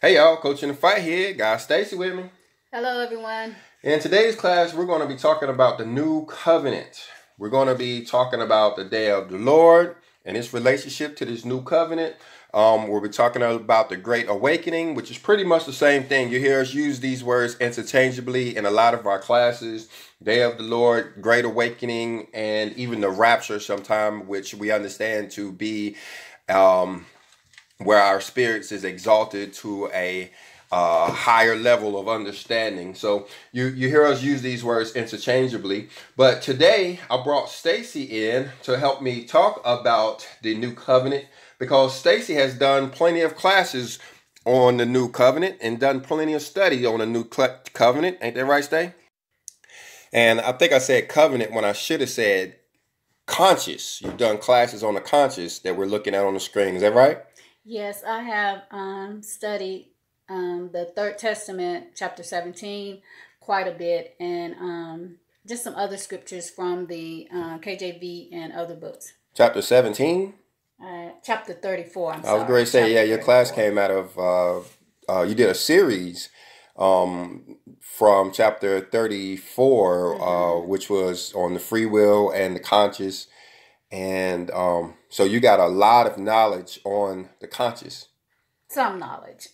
Hey y'all, Coach in the Fight here, Guy Stacy with me. Hello everyone. In today's class, we're going to be talking about the New Covenant. We're going to be talking about the Day of the Lord and its relationship to this New Covenant. We'll be talking about the Great Awakening, which is pretty much the same thing. You hear us use these words interchangeably in a lot of our classes. Day of the Lord, Great Awakening, and even the Rapture sometime, which we understand to be... where our spirits is exalted to a higher level of understanding. So you hear us use these words interchangeably. But today I brought Stacy in to help me talk about the New Covenant, because Stacy has done plenty of classes on the New Covenant and done plenty of study on the New Covenant. Ain't that right, Stay? And I think I said covenant when I should have said conscious. You've done classes on the conscious that we're looking at on the screen. Is that right? Yes, I have studied the Third Testament, chapter 17, quite a bit, and just some other scriptures from the KJV and other books. Chapter 17? Chapter 34, I'm sorry. I was going to say, yeah, your class came out of, you did a series from chapter 34, which was on the free will and the conscience. And so you got a lot of knowledge on the conscious. Some knowledge.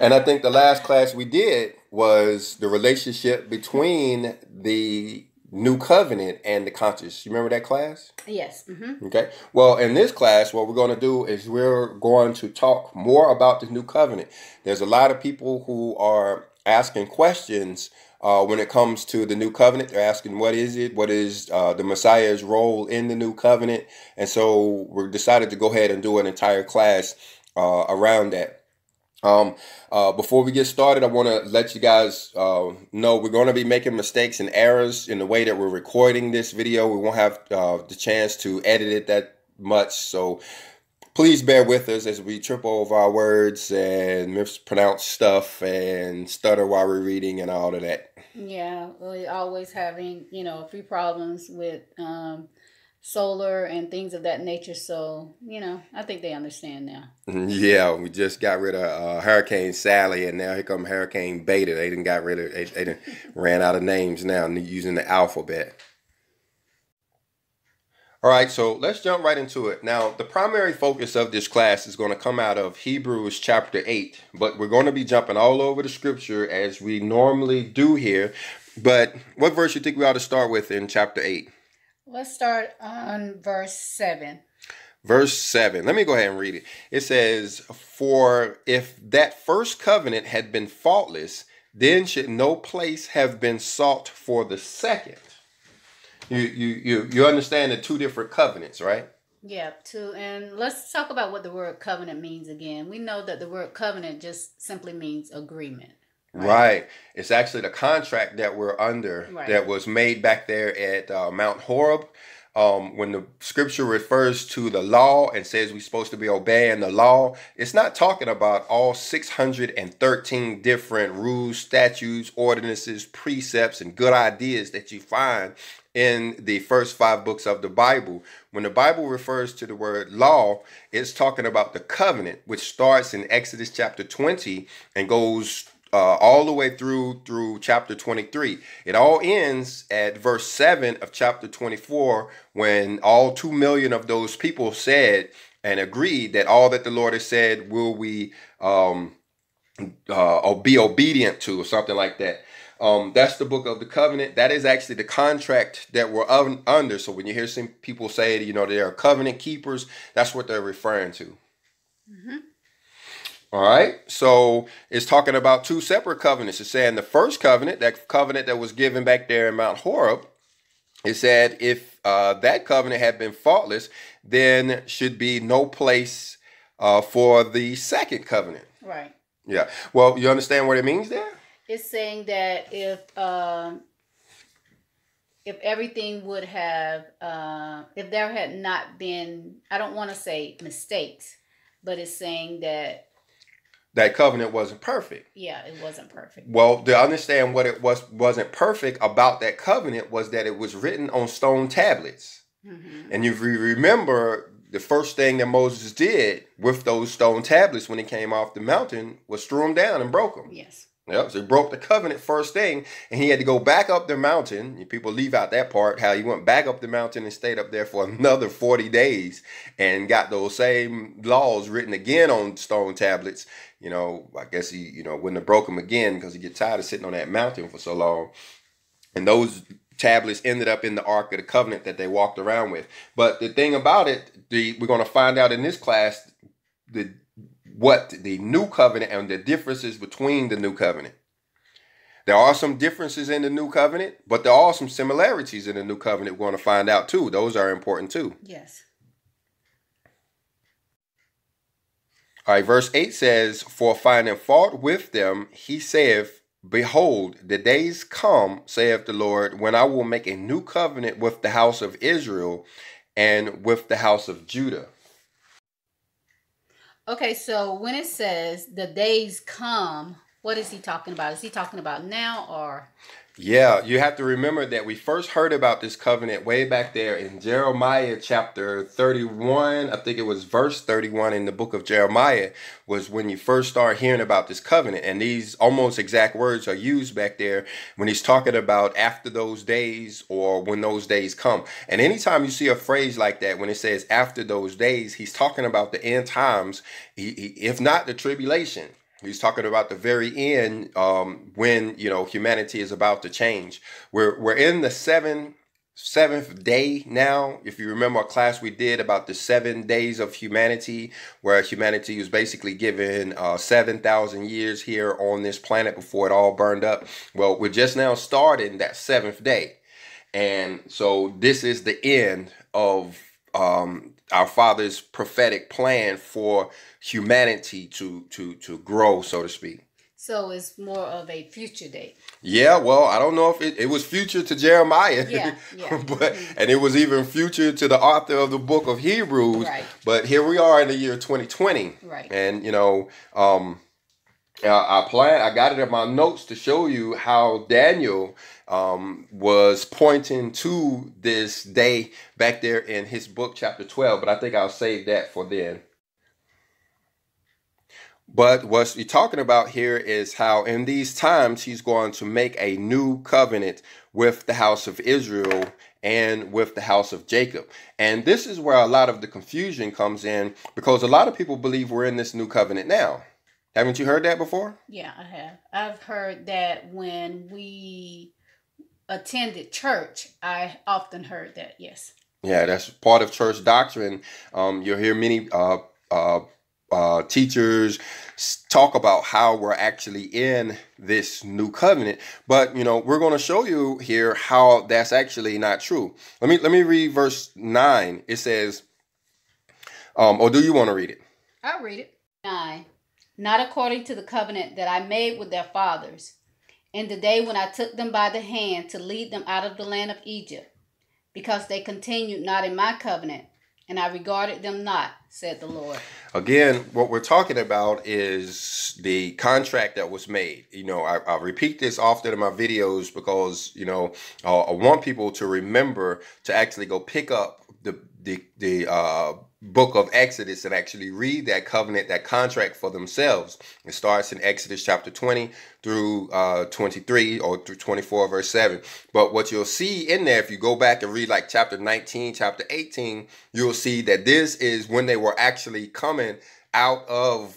And I think the last class we did was the relationship between the New Covenant and the conscious. You remember that class? Yes. Mm-hmm. Okay. Well, in this class, what we're going to do is we're going to talk more about the New Covenant. There's a lot of people who are asking questions when it comes to the New Covenant. They're asking, what is it? What is the Messiah's role in the New Covenant? And so we decided to go ahead and do an entire class around that. Before we get started, I want to let you guys know we're going to be making mistakes and errors in the way that we're recording this video. We won't have the chance to edit it that much. So please bear with us as we trip over our words and mispronounce stuff and stutter while we're reading and all of that. Yeah, we're always having, you know, a few problems with solar and things of that nature. So, you know, I think they understand now. Yeah, we just got rid of Hurricane Sally, and now here come Hurricane Beta. They didn't got rid of, they didn't ran out of names now using the alphabet. All right, so let's jump right into it. Now, the primary focus of this class is going to come out of Hebrews chapter 8, but we're going to be jumping all over the scripture as we normally do here. But what verse do you think we ought to start with in chapter 8? Let's start on verse 7. Verse 7. Let me go ahead and read it. It says, "For if that first covenant had been faultless, then should no place have been sought for the second." You understand the two different covenants, right? Yeah, two. And let's talk about what the word covenant means again. We know that the word covenant just simply means agreement. Right. Right. It's actually the contract that we're under, right, that was made back there at Mount Horeb. When the scripture refers to the law and says we're supposed to be obeying the law, it's not talking about all 613 different rules, statutes, ordinances, precepts, and good ideas that you find in the first 5 books of the Bible. When the Bible refers to the word law, it's talking about the covenant, which starts in Exodus chapter 20 and goes all the way through chapter 23. It all ends at verse 7 of chapter 24, when all 2 million of those people said and agreed that all that the Lord has said will we be obedient to, or something like that. That's the book of the covenant. That is actually the contract that we're under. So when you hear some people say, you know, they are covenant keepers, that's what they're referring to. Mm-hmm. All right, so it's talking about two separate covenants. It's saying the first covenant, that covenant that was given back there in Mount Horeb, it said if that covenant had been faultless, then should be no place for the second covenant. Right. Yeah. Well, you understand what it means there? It's saying that if everything would have, if there had not been, I don't want to say mistakes, but it's saying that that covenant wasn't perfect. Yeah, it wasn't perfect. Well, to understand what it wasn't perfect about that covenant was that it was written on stone tablets. Mm-hmm. And if you remember, the first thing that Moses did with those stone tablets when it came off the mountain was threw them down and broke them. Yes. Yep. So he broke the covenant first thing, and he had to go back up the mountain. People leave out that part, how he went back up the mountain and stayed up there for another 40 days and got those same laws written again on stone tablets. You know, I guess he, you know, wouldn't have broke them again because he get tired of sitting on that mountain for so long. And those tablets ended up in the Ark of the Covenant that they walked around with. But the thing about it, we're going to find out in this class what the New Covenant and the differences between the New Covenant. There are some differences in the New Covenant, but there are some similarities in the New Covenant we're going to find out too. Those are important too. Yes. All right, verse 8 says, "For finding fault with them, he saith, Behold, the days come, saith the Lord, when I will make a new covenant with the house of Israel and with the house of Judah." Okay, so when it says the days come, what is he talking about? Is he talking about now or? Yeah, you have to remember that we first heard about this covenant way back there in Jeremiah chapter 31. I think it was verse 31 in the book of Jeremiah was when you first start hearing about this covenant. And these almost exact words are used back there when he's talking about after those days or when those days come. And anytime you see a phrase like that, when it says after those days, he's talking about the end times, if not the tribulation. He's talking about the very end when, you know, humanity is about to change. We're in the seventh day now. If you remember a class we did about the 7 days of humanity, where humanity was basically given 7,000 years here on this planet before it all burned up. Well, we're just now starting that seventh day. And so this is the end of our Father's prophetic plan for humanity to grow, so to speak. So it's more of a future date. Yeah, well, I don't know if it was future to Jeremiah, yeah. but and it was even future to the author of the book of Hebrews. Right. But here we are in the year 2020, right? And you know, I got it in my notes to show you how Daniel was pointing to this day back there in his book, chapter 12. But I think I'll save that for then. But what he's talking about here is how in these times he's going to make a new covenant with the house of Israel and with the house of Jacob. And this is where a lot of the confusion comes in, because a lot of people believe we're in this new covenant now. Haven't you heard that before? Yeah, I have. I've heard that when we attended church. I often heard that, yes. Yeah, that's part of church doctrine. You'll hear many teachers talk about how we're actually in this new covenant. But, you know, we're going to show you here how that's actually not true. Let me read verse 9. It says, or do you want to read it? I'll read it. 9. "Not according to the covenant that I made with their fathers, in the day when I took them by the hand to lead them out of the land of Egypt, because they continued not in my covenant, and I regarded them not, said the Lord." Again, what we're talking about is the contract that was made. You know, I repeat this often in my videos because, you know, I want people to remember to actually go pick up the book of Exodus and actually read that covenant, that contract for themselves. It starts in Exodus chapter 20 through 23 or through 24 verse 7. But what you'll see in there, if you go back and read like chapter 19, chapter 18, you'll see that this is when they were actually coming out of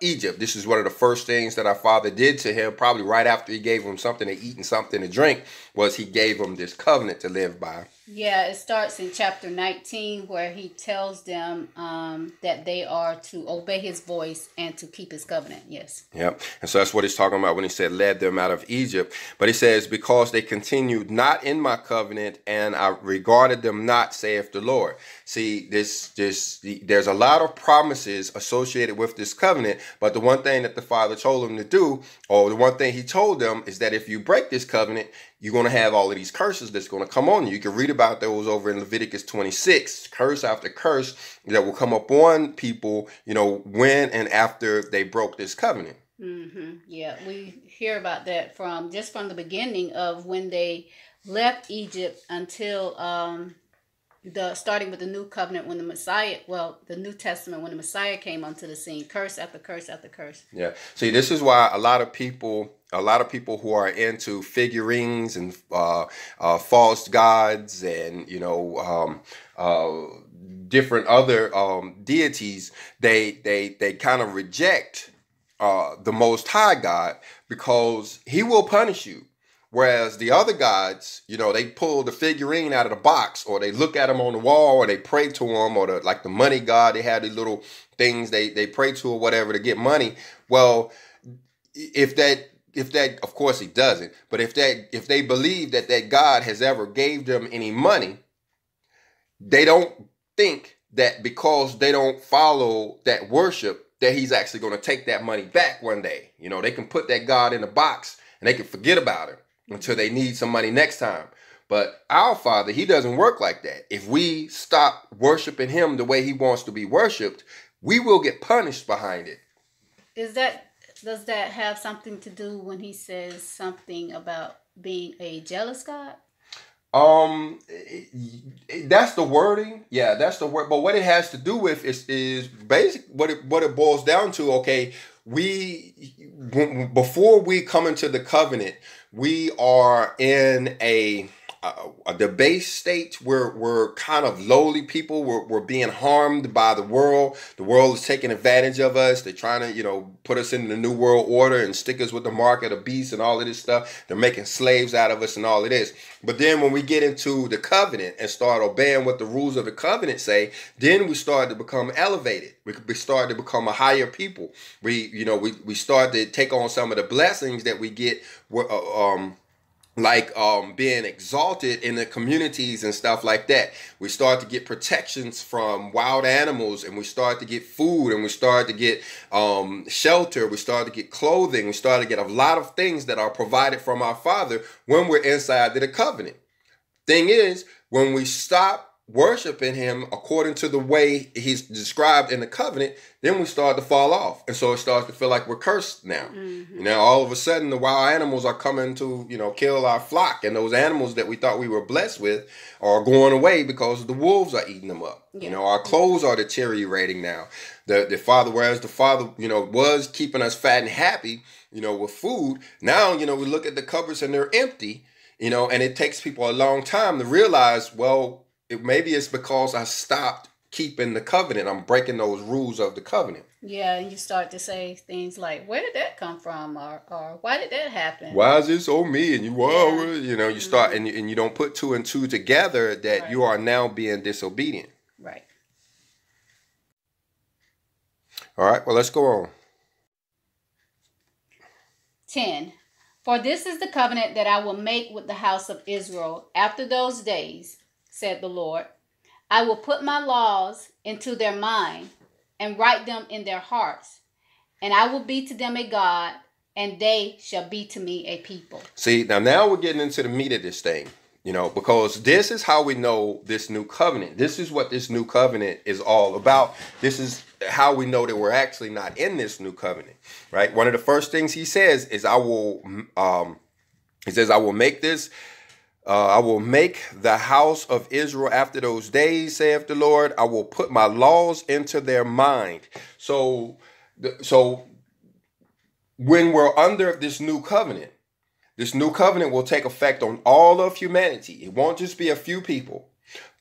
Egypt. This is one of the first things that our Father did to him, probably right after he gave him something to eat and something to drink, was he gave him this covenant to live by. Yeah, it starts in chapter 19 where he tells them that they are to obey his voice and to keep his covenant. Yes. Yep. And so that's what he's talking about when he said led them out of Egypt. But he says, "Because they continued not in my covenant and I regarded them not, saith the Lord." See, there's a lot of promises associated with this covenant. But the one thing that the Father told them to do, or the one thing he told them, is that if you break this covenant, you're going to have all of these curses that's going to come on you. You can read about those over in Leviticus 26, curse after curse that will come upon people, you know, when and after they broke this covenant. Mm-hmm. Yeah, we hear about that from the beginning of when they left Egypt until starting with the New Covenant when the Messiah, well, the New Testament when the Messiah came onto the scene, curse after curse after curse. Yeah. See, this is why a lot of people who are into figurines and false gods and, you know, different other deities, they kind of reject the Most High God, because he will punish you. Whereas the other gods, you know, they pull the figurine out of the box, or they look at them on the wall, or they pray to them, or the, like the money god, they have these little things they pray to or whatever to get money. Well, if that, of course he doesn't, but if they believe that that God has ever gave them any money, they don't think that because they don't follow that worship that he's actually going to take that money back one day. You know, they can put that god in the box and they can forget about it until they need some money next time. But our Father, he doesn't work like that. If we stop worshiping him the way he wants to be worshiped, we will get punished behind it. Does that have something to do when he says something about being a jealous God? That's the wording. Yeah, that's the word. But what it has to do with is basic. What it boils down to. Okay, before we come into the covenant, we are in a debased state. We're kind of lowly people. We're being harmed by the world. The world is taking advantage of us. They're trying to, you know, put us in the New World Order and stick us with the mark of the beast and all of this stuff. They're making slaves out of us and all of this. But then when we get into the covenant and start obeying what the rules of the covenant say, then we start to become elevated. We start to become a higher people. We start to take on some of the blessings that we get, being exalted in the communities and stuff like that. We start to get protections from wild animals, and we start to get food, and we start to get shelter. We start to get clothing. We start to get a lot of things that are provided from our Father when we're inside the covenant. Thing is, when we stop worshiping him according to the way he's described in the covenant, then we start to fall off, and so it starts to feel like we're cursed now. Mm-hmm. Now all of a sudden the wild animals are coming to, you know, kill our flock, and those animals that we thought we were blessed with are going away because the wolves are eating them up. Yeah. You know, our clothes are deteriorating now. The Father, whereas the Father, you know, was keeping us fat and happy, you know, with food, now, you know, we look at the cupboards and they're empty, you know, and it takes people a long time to realize, well, maybe it's because I stopped keeping the covenant. I'm breaking those rules of the covenant. Yeah, and you start to say things like, where did that come from? Or why did that happen? Why is this on me? And you start, and you don't put two and two together that you are now being disobedient. Right. All right, well, let's go on. 10. For this is the covenant that I will make with the house of Israel after those days, said the Lord. I will put my laws into their mind and write them in their hearts, and I will be to them a God, and they shall be to me a people. See, now we're getting into the meat of this thing, you know, because this is how we know this new covenant. This is what this new covenant is all about. This is how we know that we're actually not in this new covenant, right? One of the first things he says is, I will make the house of Israel after those days, saith the Lord. I will put my laws into their mind. So when we're under this new covenant will take effect on all of humanity. It won't just be a few people.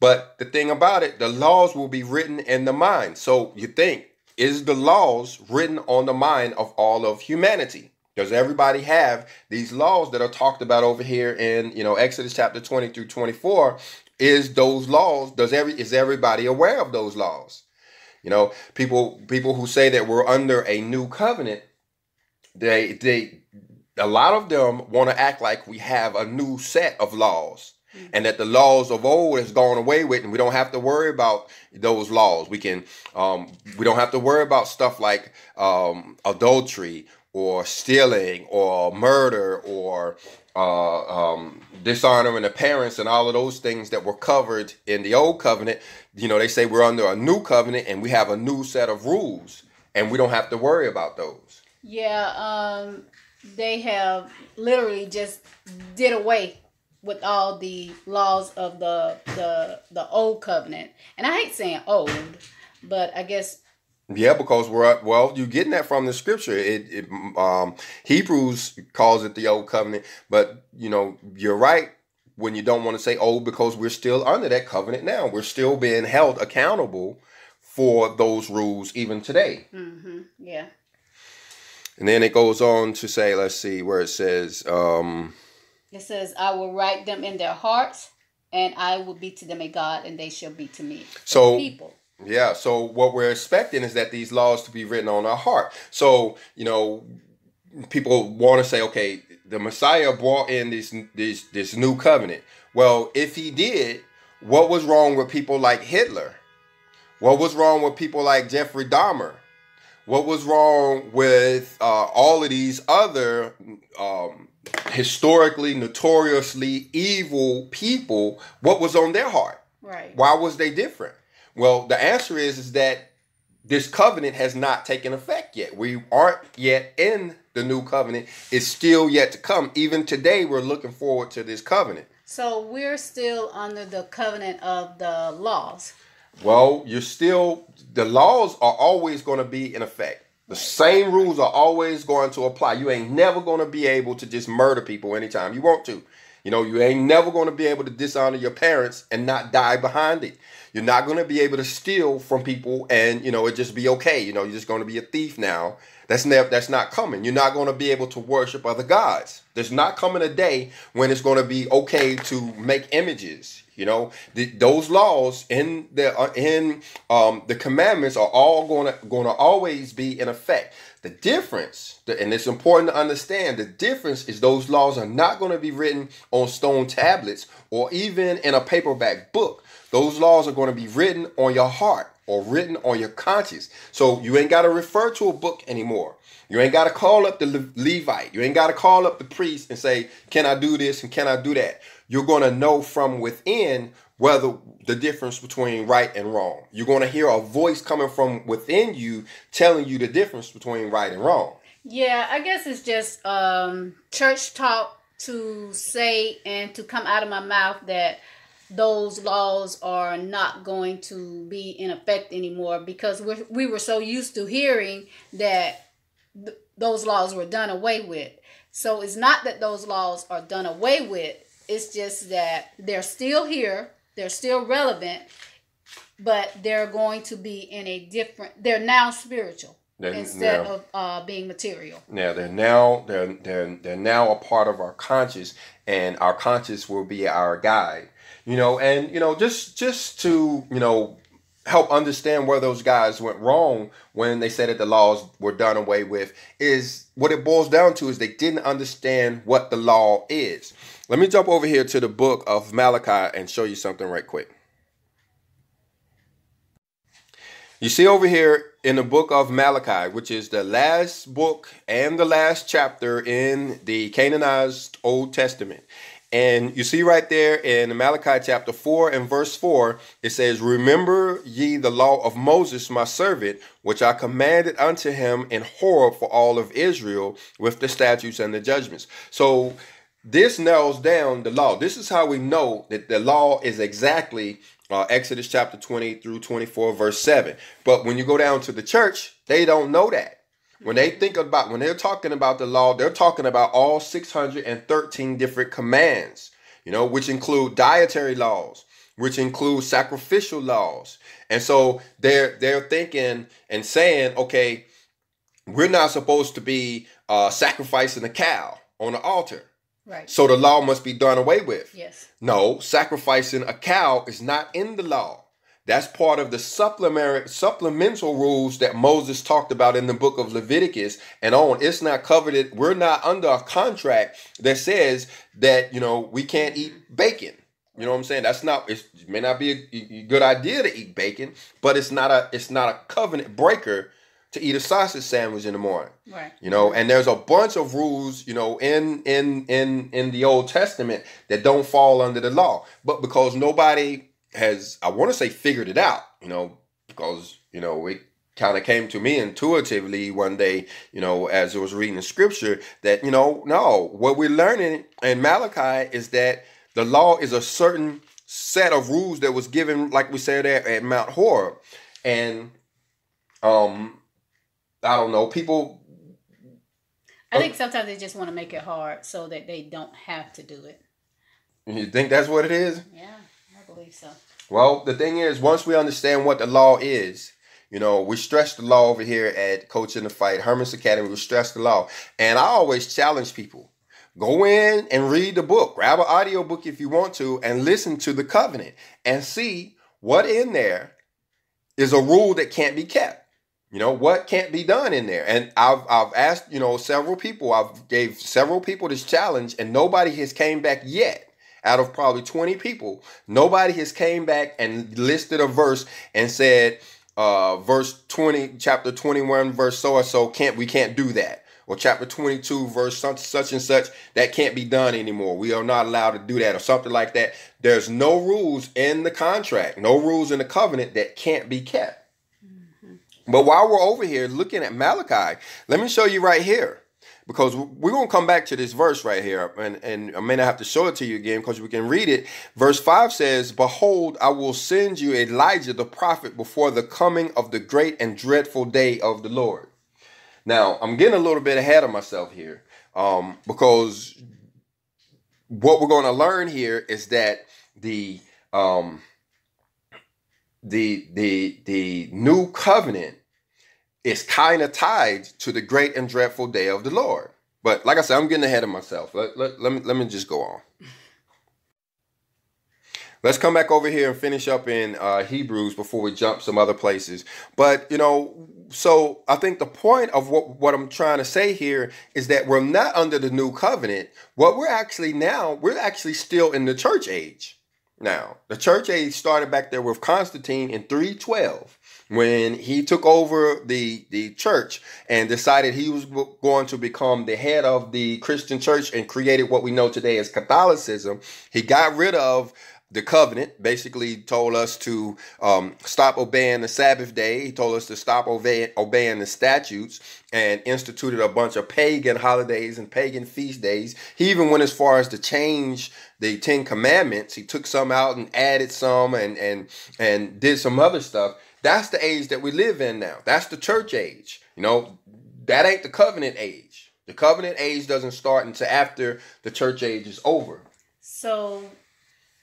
But the thing about it, the laws will be written in the mind. So you think, is the laws written on the mind of all of humanity? Does everybody have these laws that are talked about over here in, you know, Exodus chapter 20 through 24? Is those laws, is everybody aware of those laws? You know, people who say that we're under a new covenant, a lot of them want to act like we have a new set of laws. And that the laws of old has gone away with, and we don't have to worry about those laws. We don't have to worry about stuff like adultery, or stealing, or murder, or dishonoring the parents, and all of those things that were covered in the old covenant. You know, they say we're under a new covenant and we have a new set of rules, and we don't have to worry about those. Yeah, they have literally just did away with all the laws of the old covenant. And I hate saying old, but I guess. Yeah, because we're, well, you're getting that from the scripture. Hebrews calls it the old covenant, but you know, you're right when you don't want to say old, because we're still under that covenant now. We're still being held accountable for those rules even today. Mm-hmm. Yeah. And then it goes on to say, let's see where it says. It says, I will write them in their hearts, and I will be to them a God, and they shall be to me. So people. Yeah. So what we're expecting is that these laws to be written on our heart. So, you know, people want to say, okay, the Messiah brought in this new covenant. Well, if he did, what was wrong with people like Hitler? What was wrong with people like Jeffrey Dahmer? What was wrong with all of these other historically, notoriously evil people? What was on their heart? Right. Why was they different? Well, the answer is that this covenant has not taken effect yet. We aren't yet in the new covenant. It's still yet to come. Even today, we're looking forward to this covenant. So we're still under the covenant of the laws. Well, you're still, the laws are always going to be in effect. The same rules are always going to apply. You ain't never going to be able to just murder people anytime you want to. You know, you ain't never going to be able to dishonor your parents and not die behind it. You're not going to be able to steal from people and, you know, it just be okay. You know, you're just going to be a thief now. That's not coming. You're not going to be able to worship other gods. There's not coming a day when it's going to be okay to make images. You know, those laws in the commandments are all going to always be in effect. The difference, and it's important to understand, the difference is those laws are not going to be written on stone tablets or even in a paperback book. Those laws are going to be written on your heart or written on your conscience. So you ain't got to refer to a book anymore. You ain't got to call up the Levite. You ain't got to call up the priest and say, can I do this and can I do that? You're going to know from within whether the difference between right and wrong. You're going to hear a voice coming from within you telling you the difference between right and wrong. Yeah, I guess it's just church talk to say and to come out of my mouth that those laws are not going to be in effect anymore, because we were so used to hearing that those laws were done away with. So it's not that those laws are done away with. It's just that they're still here. They're still relevant, but they're going to be in a different. They're now spiritual instead of being material. Yeah, they're now a part of our conscience, and our conscience will be our guide. You know, and, you know, just to, you know, help understand where those guys went wrong when they said that the laws were done away with is what it boils down to is they didn't understand what the law is. Let me jump over here to the book of Malachi and show you something right quick. You see over here in the book of Malachi, which is the last book and the last chapter in the canonized Old Testament. And you see right there in Malachi chapter 4 and verse 4, it says, Remember ye the law of Moses, my servant, which I commanded unto him in Horeb for all of Israel with the statutes and the judgments. So this narrows down the law. This is how we know that the law is exactly Exodus chapter 20 through 24, verse 7. But when you go down to the church, they don't know that. When they think about, when they're talking about the law, they're talking about all 613 different commands, you know, which include dietary laws, which include sacrificial laws. And so they're thinking and saying, okay, we're not supposed to be sacrificing a cow on the altar. Right. So the law must be done away with. Yes. No, sacrificing a cow is not in the law. That's part of the supplemental rules that Moses talked about in the book of Leviticus and on. It's not coveted. We're not under a contract that says that, you know, we can't eat bacon. You know what I'm saying? That's not, it may not be a good idea to eat bacon, but it's not a covenant breaker to eat a sausage sandwich in the morning. Right. You know, and there's a bunch of rules, you know, in the Old Testament that don't fall under the law, but because nobody has, I want to say, figured it out, you know, because, you know, it kind of came to me intuitively one day, you know, as I was reading the scripture that, you know, no, what we're learning in Malachi is that The law is a certain set of rules that was given, like we said, at Mount Horeb. And I don't know, people... I think sometimes they just want to make it hard so that they don't have to do it. You think that's what it is? Yeah, I believe so. Well, the thing is, once we understand what the law is, you know, we stress the law over here at Coach in the Fight, Hermas Academy, we stress the law. And I always challenge people, go in and read the book, grab an audio book if you want to, and listen to the covenant and see what in there is a rule that can't be kept. You know, what can't be done in there. And I've asked, you know, several people, I've gave several people this challenge, and nobody has came back yet. Out of probably 20 people, nobody has came back and listed a verse and said, verse 20, chapter 21, verse so-and-so, we can't do that. Or chapter 22, verse such and such, that can't be done anymore. We are not allowed to do that, or something like that. There's no rules in the contract, no rules in the covenant that can't be kept. Mm-hmm. But while we're over here looking at Malachi, let me show you right here. Because we're going to come back to this verse right here, and I may not have to show it to you again because we can read it. Verse 5 says, "Behold, I will send you Elijah the prophet before the coming of the great and dreadful day of the Lord." Now, I'm getting a little bit ahead of myself here, because what we're going to learn here is that the new covenant is kind of tied to the great and dreadful day of the Lord. But like I said, I'm getting ahead of myself. Let me just go on. Let's come back over here and finish up in Hebrews before we jump some other places. But, you know, so I think the point of what I'm trying to say here is that we're not under the new covenant. What we're actually now, we're actually still in the church age. Now, the church age started back there with Constantine in 312. When he took over the church and decided he was going to become the head of the Christian church and created what we know today as Catholicism, he got rid of the covenant, basically told us to stop obeying the Sabbath day. He told us to stop obeying the statutes and instituted a bunch of pagan holidays and pagan feast days. He even went as far as to change the Ten Commandments. He took some out and added some and did some other stuff. That's the age that we live in now. That's the church age. You know, that ain't the covenant age. The covenant age doesn't start until after the church age is over. So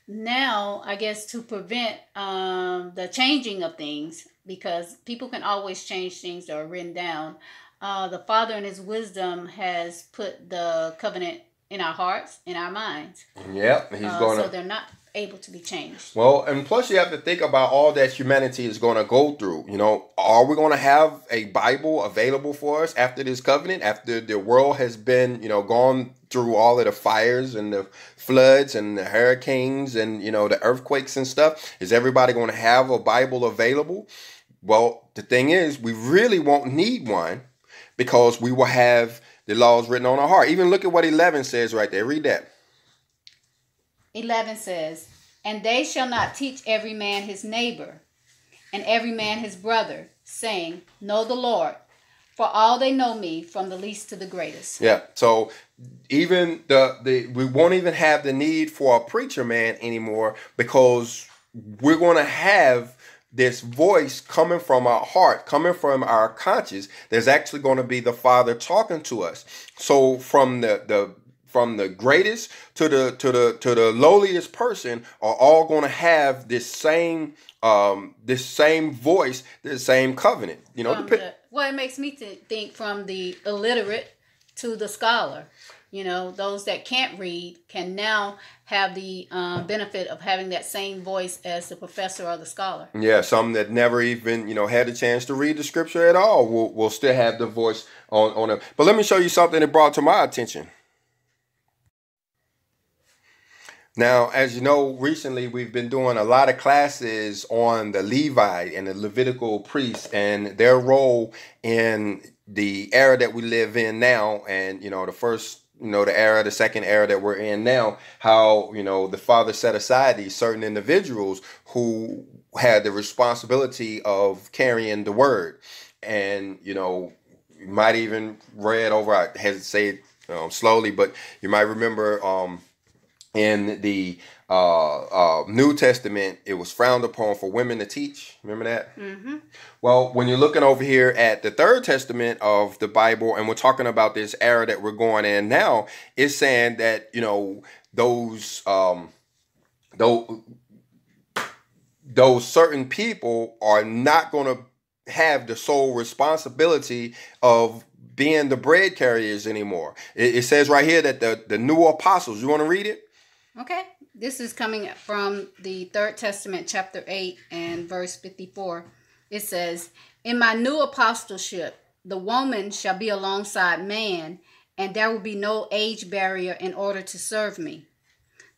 now, I guess to prevent the changing of things, because people can always change things that are written down, the Father in his wisdom has put the covenant in our hearts, in our minds. Yep. He's going to... So they're not able to be changed. Well, and plus you have to think about all that humanity is going to go through. You know, are we going to have a Bible available for us after this covenant, after the world has been, you know, gone through all of the fires and the floods and the hurricanes and, you know, the earthquakes and stuff? Is everybody going to have a Bible available? Well, the thing is, we really won't need one because we will have the laws written on our heart. Even look at what 11 says right there. Read that. 11 says, "And they shall not teach every man his neighbor, and every man his brother, saying, Know the Lord, for all they know me, from the least to the greatest." Yeah. So even we won't even have the need for a preacher man anymore, because we're going to have this voice coming from our heart, coming from our conscience. There's actually going to be the Father talking to us. So from the greatest to the lowliest person are all going to have this same voice, this same covenant. You know, well, it makes me think from the illiterate to the scholar. You know, those that can't read can now have the benefit of having that same voice as the professor or the scholar. Yeah, some that never even, you know, had a chance to read the scripture at all will still have the voice on it. But let me show you something that brought to my attention. Now, as you know, recently we've been doing a lot of classes on the Levite and the Levitical priests and their role in the era that we live in now. And, you know, the second era that we're in now, how, you know, the Father set aside these certain individuals who had the responsibility of carrying the word. And, you know, you might even read over, I hesitate to say it slowly, but you might remember In the New Testament, it was frowned upon for women to teach. Remember that? Mm-hmm. Well, when you're looking over here at the Third Testament of the Bible, and we're talking about this era that we're going in now, it's saying that, you know, those certain people are not going to have the sole responsibility of being the bread carriers anymore. It says right here that the new apostles, you want to read it? Okay, this is coming from the Third Testament, chapter 8 and verse 54. It says, "In my new apostleship, the woman shall be alongside man, and there will be no age barrier in order to serve me.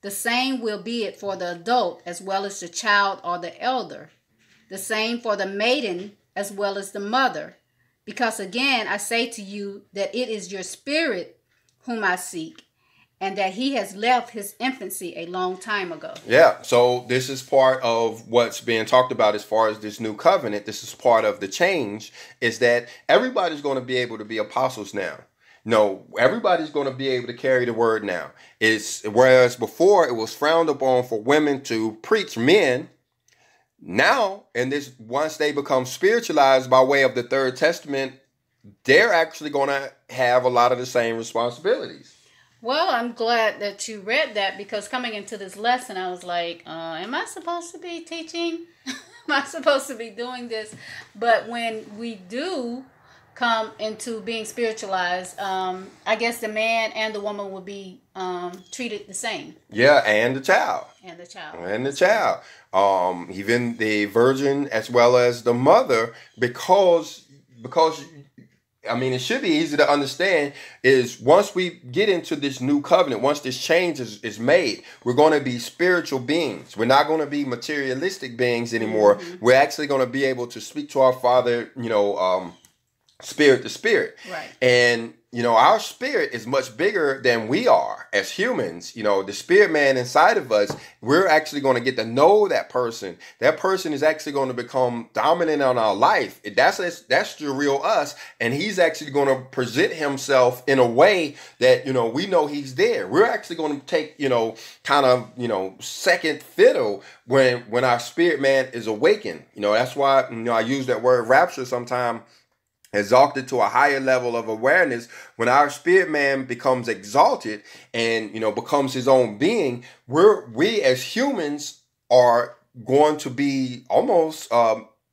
The same will be it for the adult as well as the child or the elder. The same for the maiden as well as the mother. Because again, I say to you that it is your spirit whom I seek, and that he has left his infancy a long time ago." Yeah, so this is part of what's being talked about as far as this new covenant. This is part of the change, is that everybody's going to be able to be apostles now. No, everybody's going to be able to carry the word now. It's whereas before it was frowned upon for women to preach men. Now, and this, once they become spiritualized by way of the Third Testament, they're actually going to have a lot of the same responsibilities. Well, I'm glad that you read that, because coming into this lesson, I was like, am I supposed to be teaching? Am I supposed to be doing this? But when we do come into being spiritualized, I guess the man and the woman will be treated the same. Yeah, and the child. And the child. And the child. Even the virgin as well as the mother, because I mean, it should be easy to understand, is once we get into this new covenant, once this change is made, we're going to be spiritual beings. We're not going to be materialistic beings anymore. Mm-hmm. We're actually going to be able to speak to our Father, you know, spirit to spirit. Right. And, you know, our spirit is much bigger than we are as humans. You know, the spirit man inside of us, we're actually going to get to know that person. That person is actually going to become dominant on our life. That's the real us. And he's actually going to present himself in a way that, you know, we know he's there. We're actually going to take, you know, kind of, you know, second fiddle when our spirit man is awakened. You know, that's why, you know, I use that word rapture sometimes. Exalted to a higher level of awareness. When our spirit man becomes exalted and, you know, becomes his own being, we as humans are going to be almost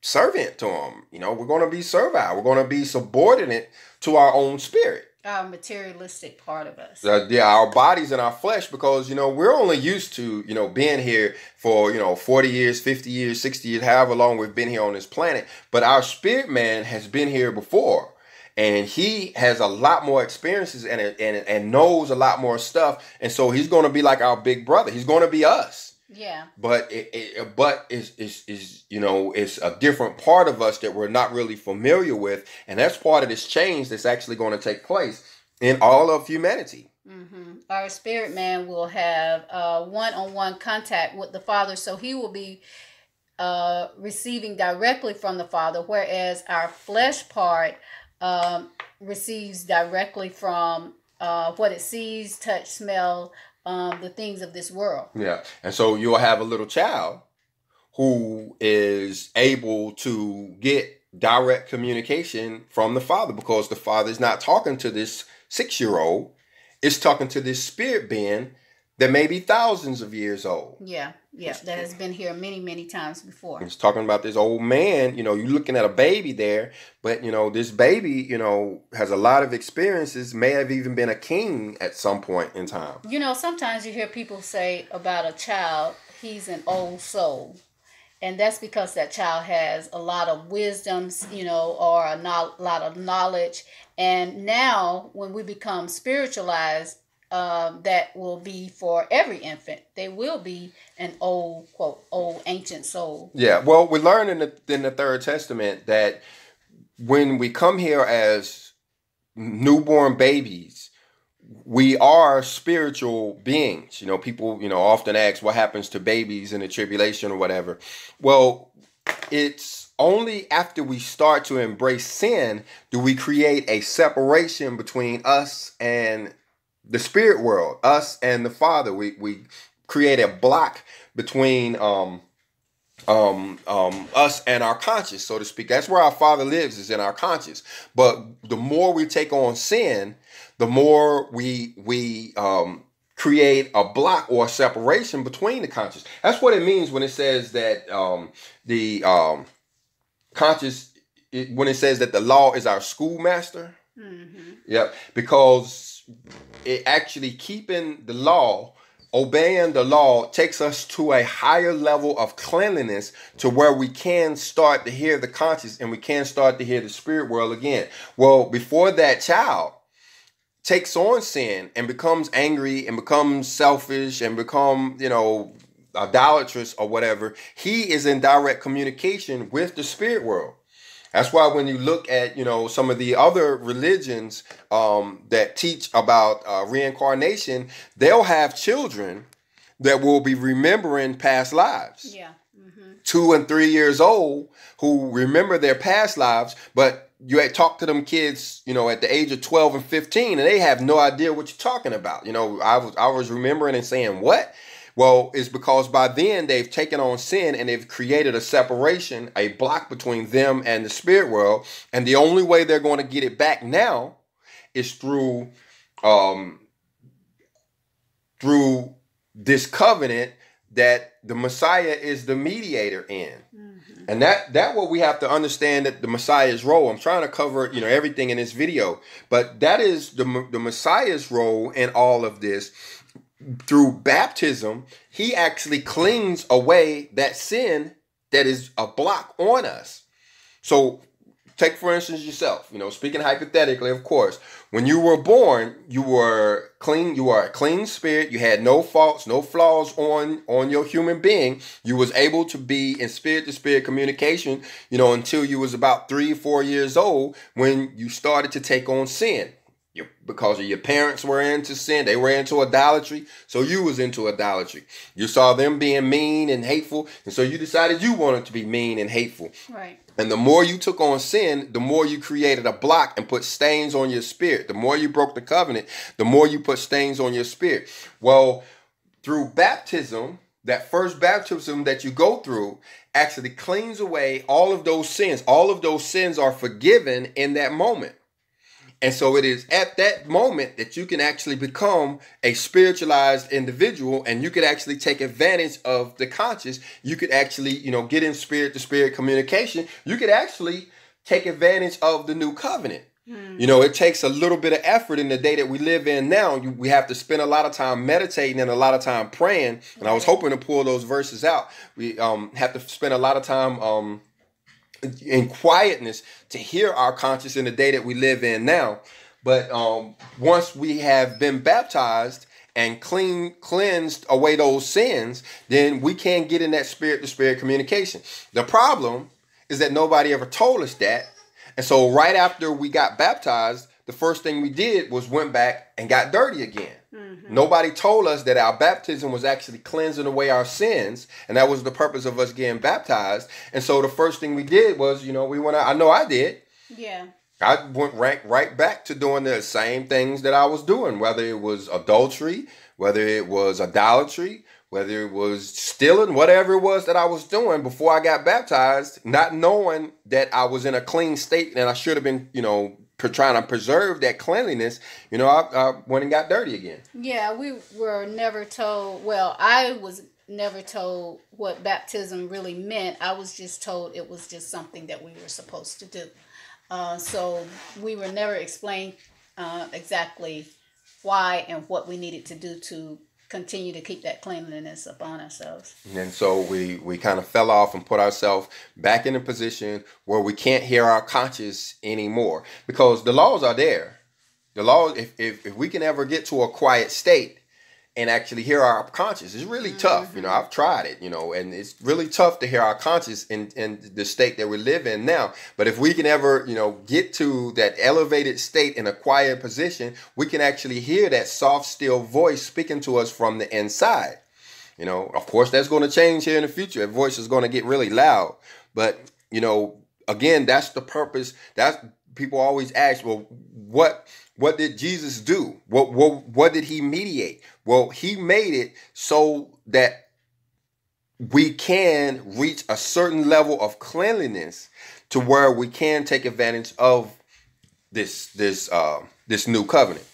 servant to him. You know, we're going to be servile. We're going to be subordinate to our own spirit. Our materialistic part of us. Yeah, our bodies and our flesh, because, you know, we're only used to, you know, being here for, you know, 40 years, 50 years, 60 years, however long we've been here on this planet. But our spirit man has been here before, and he has a lot more experiences and knows a lot more stuff. And so he's going to be like our big brother. He's going to be us. Yeah. But it's you know, it's a different part of us that we're not really familiar with, and that's part of this change that's actually going to take place in all of humanity. Mm-hmm. Our spirit man will have one-on-one contact with the Father, so he will be receiving directly from the Father, whereas our flesh part receives directly from what it sees, touch, smell. The things of this world. Yeah. And so you'll have a little child who is able to get direct communication from the Father, because the Father's not talking to this 6-year-old. It's talking to this spirit being that may be thousands of years old. Yeah. Yeah. That has been here many, many times before. It's talking about this old man. You know, you're looking at a baby there, but, you know, this baby, you know, has a lot of experiences, may have even been a king at some point in time. You know, sometimes you hear people say about a child, he's an old soul. And that's because that child has a lot of wisdoms, you know, or a lot of knowledge. And now when we become spiritualized, that will be for every infant. They will be an old, quote, old ancient soul. Yeah, well, we learn in the Third Testament that when we come here as newborn babies, we are spiritual beings. You know, people, you know, often ask what happens to babies in the tribulation or whatever. Well, it's only after we start to embrace sin do we create a separation between us and the spirit world, us and the Father. We create a block between us and our conscience, so to speak. That's where our Father lives, is in our conscience. But the more we take on sin, the more we create a block or a separation between the conscience. That's what it means when it says that when it says that the law is our schoolmaster. Mm-hmm. Yep, because it actually keeping the law, obeying the law, takes us to a higher level of cleanliness, to where we can start to hear the conscience and we can start to hear the spirit world again. Well, before that child takes on sin and becomes angry and becomes selfish and become, you know, idolatrous or whatever, he is in direct communication with the spirit world. That's why when you look at, you know, some of the other religions that teach about reincarnation, they'll have children that will be remembering past lives. Yeah. Mm-hmm. 2 and 3 years old who remember their past lives, but you had talked to them kids, you know, at the age of 12 and 15, and they have no idea what you're talking about. You know, I was remembering and saying what? Well, it's because by then they've taken on sin and they've created a separation, a block between them and the spirit world. And the only way they're going to get it back now is through through this covenant that the Messiah is the mediator in. Mm-hmm. And that what we have to understand, that the Messiah's role. I'm trying to cover, you know, everything in this video, but that is the Messiah's role in all of this. Through baptism, he actually cleans away that sin that is a block on us. So take, for instance, yourself, you know, speaking hypothetically, of course, when you were born, you were clean. You are a clean spirit. You had no faults, no flaws on your human being. You was able to be in spirit to spirit communication, you know, until you was about 3 or 4 years old, when you started to take on sin. Because your parents were into sin, they were into idolatry, so you was into idolatry. You saw them being mean and hateful, and so you decided you wanted to be mean and hateful. Right. And the more you took on sin, the more you created a block and put stains on your spirit. The more you broke the covenant, the more you put stains on your spirit. Well, through baptism, that first baptism that you go through actually cleans away all of those sins. All of those sins are forgiven in that moment. And so it is at that moment that you can actually become a spiritualized individual, and you could actually take advantage of the conscience. You could actually, you know, get in spirit to spirit communication. You could actually take advantage of the new covenant. Mm. You know, it takes a little bit of effort in the day that we live in now. We have to spend a lot of time meditating and a lot of time praying. And I was hoping to pull those verses out. We have to spend a lot of time in quietness to hear our conscience in the day that we live in now. But once we have been baptized and cleansed away those sins, then we can get in that spirit to spirit communication. The problem is that nobody ever told us that. And so right after we got baptized, the first thing we did was went back and got dirty again. Mm-hmm. Nobody told us that our baptism was actually cleansing away our sins, and that was the purpose of us getting baptized. And so the first thing we did was, you know, we went out. I know I did. Yeah. I went right back to doing the same things that I was doing, whether it was adultery, whether it was idolatry, whether it was stealing, whatever it was that I was doing before I got baptized, not knowing that I was in a clean state and I should have been, you know, trying to preserve that cleanliness. You know, I went and got dirty again. Yeah, we were never told. Well, I was never told what baptism really meant. I was just told it was just something that we were supposed to do. So we were never explained exactly why and what we needed to do to continue to keep that cleanliness upon ourselves. And so we kind of fell off and put ourselves back in a position where we can't hear our conscience anymore, because the laws are there. The laws, if we can ever get to a quiet state and actually hear our conscience, it's really tough. You know, I've tried it, you know, and it's really tough to hear our conscience in the state that we live in now. But if we can ever, you know, get to that elevated state in a quiet position, we can actually hear that soft, still voice speaking to us from the inside. You know, of course, that's going to change here in the future. That voice is going to get really loud. But, you know, again, that's the purpose. That's people always ask, well, what did Jesus do? What did he mediate? Well, he made it so that we can reach a certain level of cleanliness to where we can take advantage of this new covenant.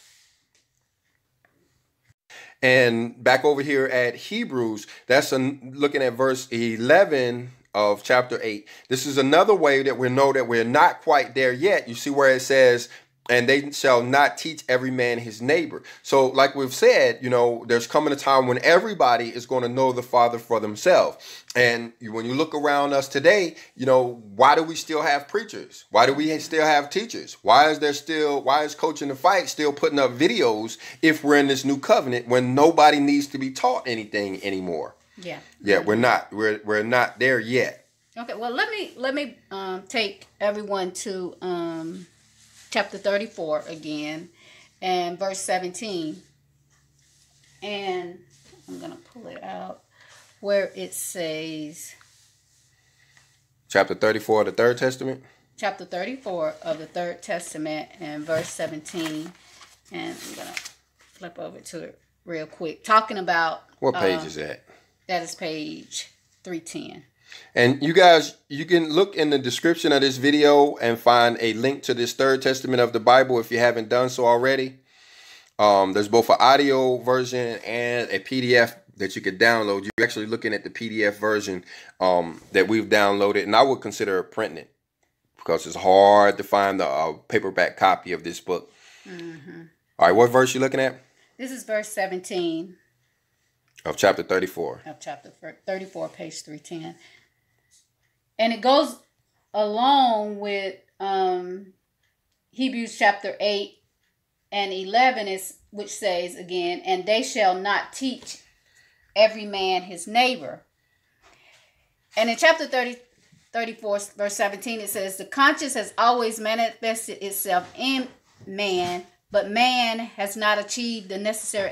And back over here at Hebrews, that's looking at verse 11 of chapter 8. This is another way that we know that we're not quite there yet. You see where it says, and they shall not teach every man his neighbor. So like we've said, you know, there's coming a time when everybody is going to know the Father for themselves. And when you look around us today, you know, why do we still have preachers? Why do we still have teachers? Why is Coach in the Fight still putting up videos if we're in this new covenant when nobody needs to be taught anything anymore? Yeah. Yeah, we're not there yet. Okay, well, let me take everyone to chapter 34 again and verse 17. And I'm going to pull it out where it says chapter 34 of the Third Testament. Chapter 34 of the Third Testament and verse 17. And I'm going to flip over to it real quick. Talking about what page is that? That is page 310. And you guys, you can look in the description of this video and find a link to this Third Testament of the Bible if you haven't done so already. There's both an audio version and a PDF that you could download. You're actually looking at the PDF version that we've downloaded, and I would consider printing it because it's hard to find the paperback copy of this book. Mm-hmm. All right, what verse you looking at? This is verse 17. Of chapter 34. Of chapter 34, page 310. And it goes along with Hebrews chapter 8 and 11, which says again, and they shall not teach every man his neighbor. And in chapter 34, verse 17, it says, the conscience has always manifested itself in man, but man has not achieved the necessary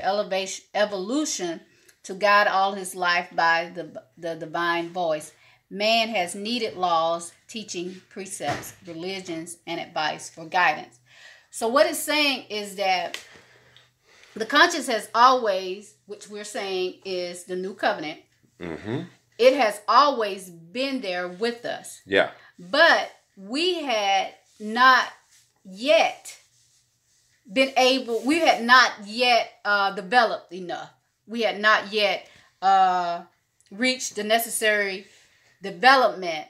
evolution to guide all his life by the divine voice. Man has needed laws, teaching, precepts, religions, and advice for guidance. So what it's saying is that the conscience has always, which we're saying is the new covenant, mm-hmm. It has always been there with us. Yeah. But we had not yet been able, we had not yet developed enough. We had not yet reached the necessary development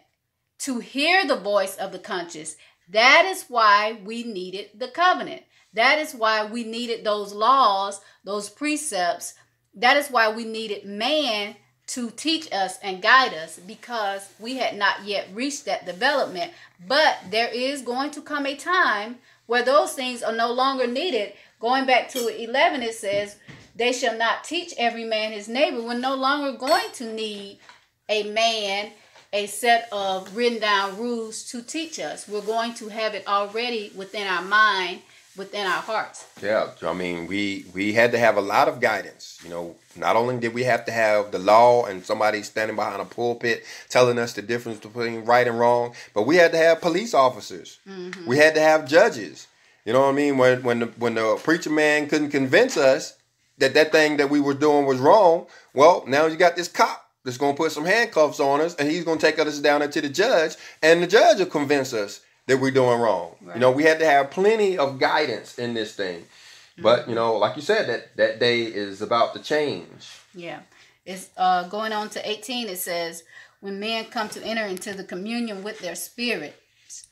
to hear the voice of the conscience. That is why we needed the covenant. That is why we needed those laws, those precepts. That is why we needed man to teach us and guide us, because we had not yet reached that development. But there is going to come a time where those things are no longer needed. Going back to 11, it says, they shall not teach every man his neighbor. We're no longer going to need a man, a set of written down rules to teach us. We're going to have it already within our mind, within our hearts. Yeah, I mean, we had to have a lot of guidance. You know, not only did we have to have the law and somebody standing behind a pulpit telling us the difference between right and wrong, but we had to have police officers. Mm-hmm. We had to have judges. You know what I mean? When the preacher man couldn't convince us that thing that we were doing was wrong, well, now you got this cop that's going to put some handcuffs on us, and he's going to take us down to the judge, and the judge will convince us that we're doing wrong. Right. You know, we had to have plenty of guidance in this thing. Mm-hmm. But, you know, like you said, that day is about to change. Yeah. It's going on to 18, it says, when men come to enter into the communion with their spirits,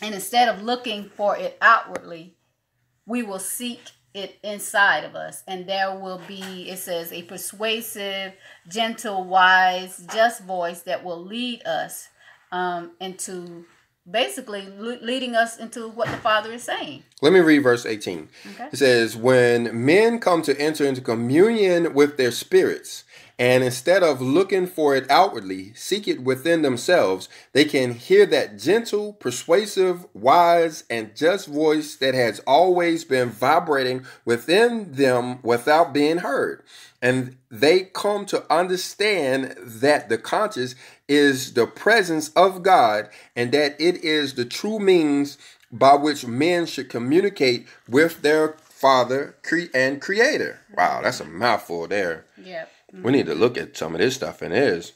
and instead of looking for it outwardly, we will seek it inside of us, and there will be, it says, a persuasive, gentle, wise, just voice that will lead us into basically leading us into what the Father is saying. Let me read verse 18. Okay. It says, when men come to enter into communion with their spirits, and instead of looking for it outwardly, seek it within themselves, they can hear that gentle, persuasive, wise, and just voice that has always been vibrating within them without being heard. And they come to understand that the conscience is the presence of God and that it is the true means by which men should communicate with their Father and Creator. Wow, that's a mouthful there. Yeah. Mm-hmm. We need to look at some of this stuff, and it is,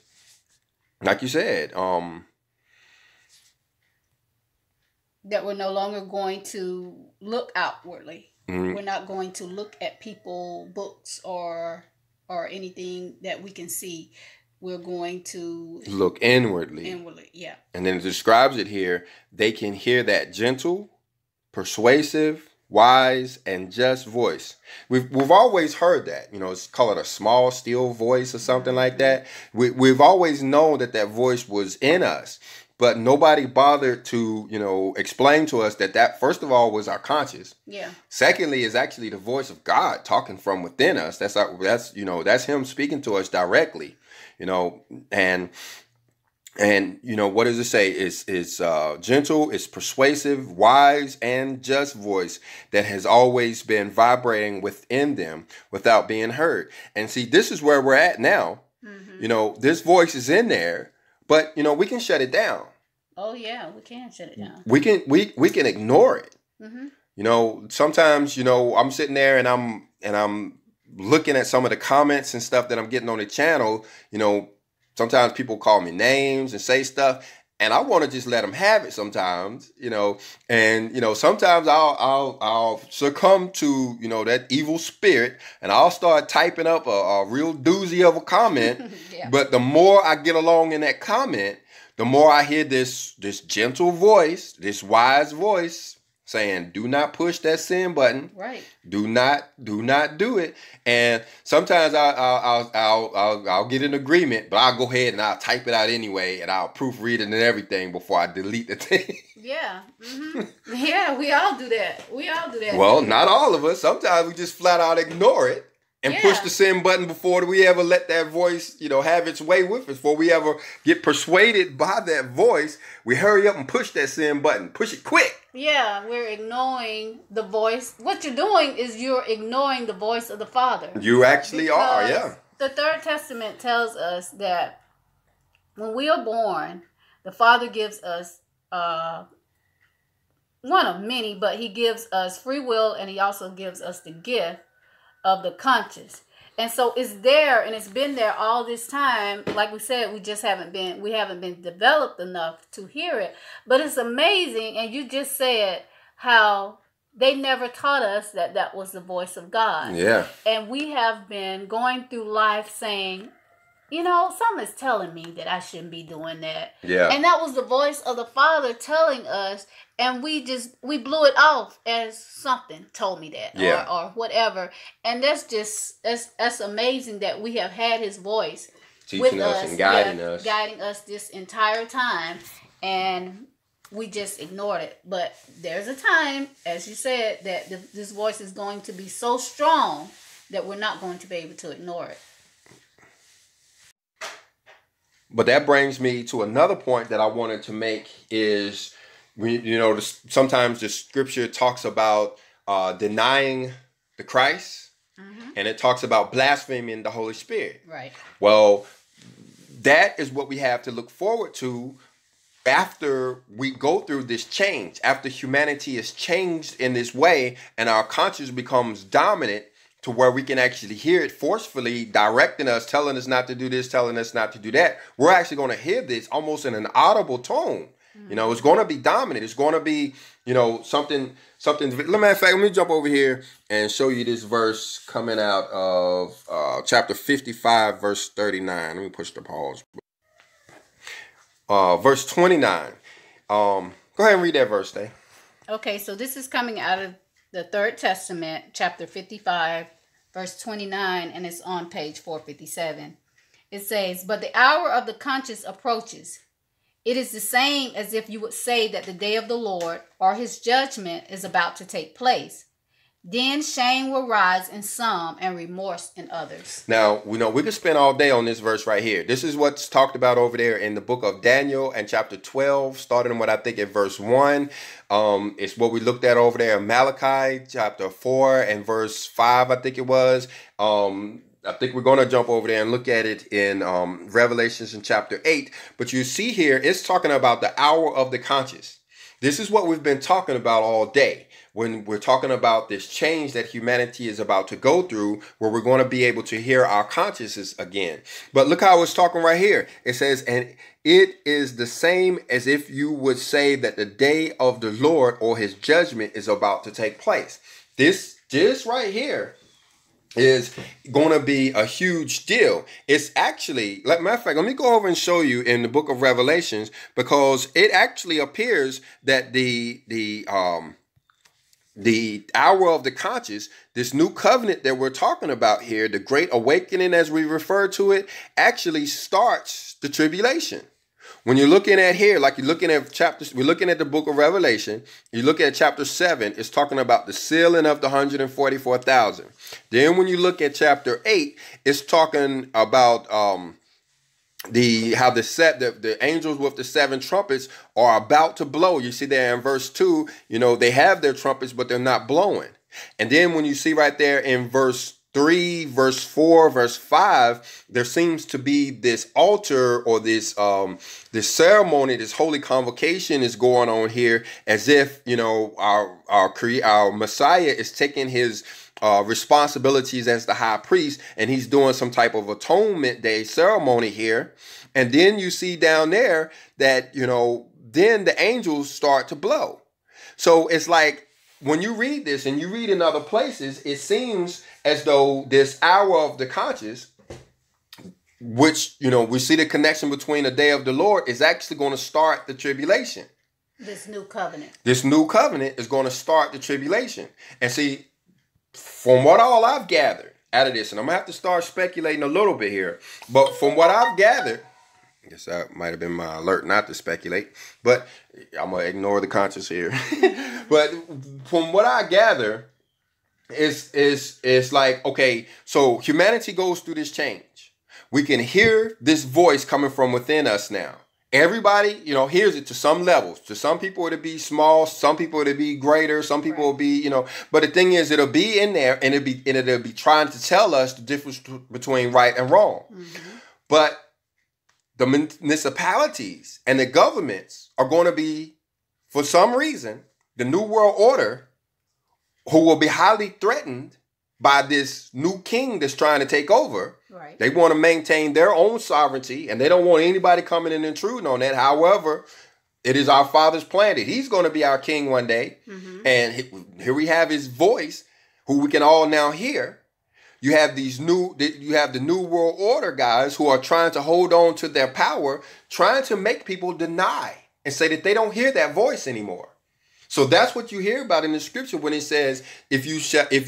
like you said, that we're no longer going to look outwardly. Mm-hmm. We're not going to look at people, books, or anything that we can see. We're going to look inwardly. Inwardly, yeah. And then it describes it here. They can hear that gentle, persuasive, wise, and just voice. We've always heard that. You know, it's called a small, still voice or something like that. We've always known that that voice was in us, but nobody bothered to, you know, explain to us that that, first of all, was our conscience. Yeah. Secondly, is actually the voice of God talking from within us. That's our, that's, you know, that's Him speaking to us directly, you know, and you know, what does it say? It's gentle, it's persuasive, wise, and just voice that has always been vibrating within them without being heard. And see, this is where we're at now. Mm-hmm. You know, this voice is in there, but you know, we can shut it down. Oh yeah, we can shut it down. We can ignore it. Mm-hmm. You know, sometimes, you know, I'm sitting there and I'm looking at some of the comments and stuff that I'm getting on the channel. You know, sometimes people call me names and say stuff, and I want to just let them have it sometimes, you know. And, you know, sometimes I'll succumb to, you know, that evil spirit, and I'll start typing up a real doozy of a comment. Yeah. But the more I get along in that comment, the more I hear this gentle voice, this wise voice saying, do not push that sin button. Right. Do not do it. And sometimes I'll get an agreement, but I'll go ahead and I'll type it out anyway, and I'll proofread it and everything before I delete the thing. Yeah. Mm-hmm. Yeah, we all do that. We all do that. Well, not all of us. Sometimes we just flat out ignore it and push the sin button before we ever let that voice, you know, have its way with us, before we ever get persuaded by that voice. We hurry up and push that sin button. Push it quick. Yeah, we're ignoring the voice. What you're doing is you're ignoring the voice of the Father. You actually are, yeah. The Third Testament tells us that when we are born, the Father gives us one of many, but He gives us free will, and He also gives us the gift of the conscience. And so it's there, and it's been there all this time. Like we said, we haven't been developed enough to hear it. But it's amazing, and you just said how they never taught us that that was the voice of God. Yeah. And we have been going through life saying, you know, someone's telling me that I shouldn't be doing that. Yeah. And that was the voice of the Father telling us, and we blew it off as something told me that, yeah, or whatever. And that's amazing that we have had His voice teaching us and guiding us this entire time, and we just ignored it. But there's a time, as you said, that this voice is going to be so strong that we're not going to be able to ignore it. But that brings me to another point that I wanted to make is, you know, sometimes the scripture talks about denying the Christ, mm-hmm, and it talks about blaspheming the Holy Spirit. Right. Well, that is what we have to look forward to after we go through this change, after humanity is changed in this way and our conscience becomes dominant, to where we can actually hear it forcefully directing us, telling us not to do this, telling us not to do that. We're actually going to hear this almost in an audible tone. Mm-hmm. You know, it's going to be dominant. It's going to be, you know, something. Matter of fact, let me jump over here and show you this verse coming out of chapter 55, verse 39. Let me push the pause. Verse 29. Go ahead and read that verse, Day. Okay, so this is coming out of the Third Testament, chapter 55, verse 29, and it's on page 457. It says, but the hour of the conscience approaches. It is the same as if you would say that the day of the Lord or His judgment is about to take place. Then shame will rise in some and remorse in others. Now, we know we could spend all day on this verse right here. This is what's talked about over there in the book of Daniel and chapter 12, starting with, I think, at verse 1. It's what we looked at over there in Malachi chapter 4 and verse 5, I think it was. I think we're going to jump over there and look at it in Revelations in chapter 8. But you see here, it's talking about the hour of the conscience. This is what we've been talking about all day when we're talking about this change that humanity is about to go through, where we're going to be able to hear our consciences again. But look how it's talking right here. It says, and it is the same as if you would say that the day of the Lord or his judgment is about to take place. This right here is going to be a huge deal. It's actually, like, matter of fact, let me go over and show you in the book of Revelations, because it actually appears that the hour of the conscience, this new covenant that we're talking about here, the Great Awakening as we refer to it, actually starts the tribulation. When you're looking at here, like you're looking at chapters, we're looking at the book of Revelation. You look at chapter 7, it's talking about the sealing of the 144,000. Then when you look at chapter 8, it's talking about how the angels with the 7 trumpets are about to blow. You see there in verse 2, you know, they have their trumpets, but they're not blowing. And then when you see right there in verse 3, verse 4, verse 5, there seems to be this altar or this ceremony, this holy convocation is going on here, as if, you know, our Messiah is taking his responsibilities as the high priest, and he's doing some type of atonement day ceremony here. And then you see down there that, you know, then the angels start to blow. So it's like, when you read this and you read in other places, it seems as though this hour of the conscience, which, you know, we see the connection between the day of the Lord, is actually going to start the tribulation. This new covenant. This new covenant is going to start the tribulation. And see, from what all I've gathered out of this, and I'm going to have to start speculating a little bit here, but from what I've gathered, I guess that might have been my alert not to speculate, but I'm going to ignore the conscience here. But from what I gather, it's like, okay, so humanity goes through this change. We can hear this voice coming from within us now. Everybody, you know, hears it to some levels. To some people, it'll be small. Some people, it'll be greater. Some people will be, you know. But the thing is, it'll be in there, and it'll be trying to tell us the difference between right and wrong. Mm-hmm. But the municipalities and the governments are going to be, for some reason, the New World Order, who will be highly threatened by this new king that's trying to take over. Right. They want to maintain their own sovereignty, and they don't want anybody coming and intruding on that. However, it is our Father's plan that he's going to be our king one day. Mm-hmm. And here we have his voice, who we can all now hear. You have the New World Order guys who are trying to hold on to their power, trying to make people deny and say that they don't hear that voice anymore. So that's what you hear about in the scripture when it says, if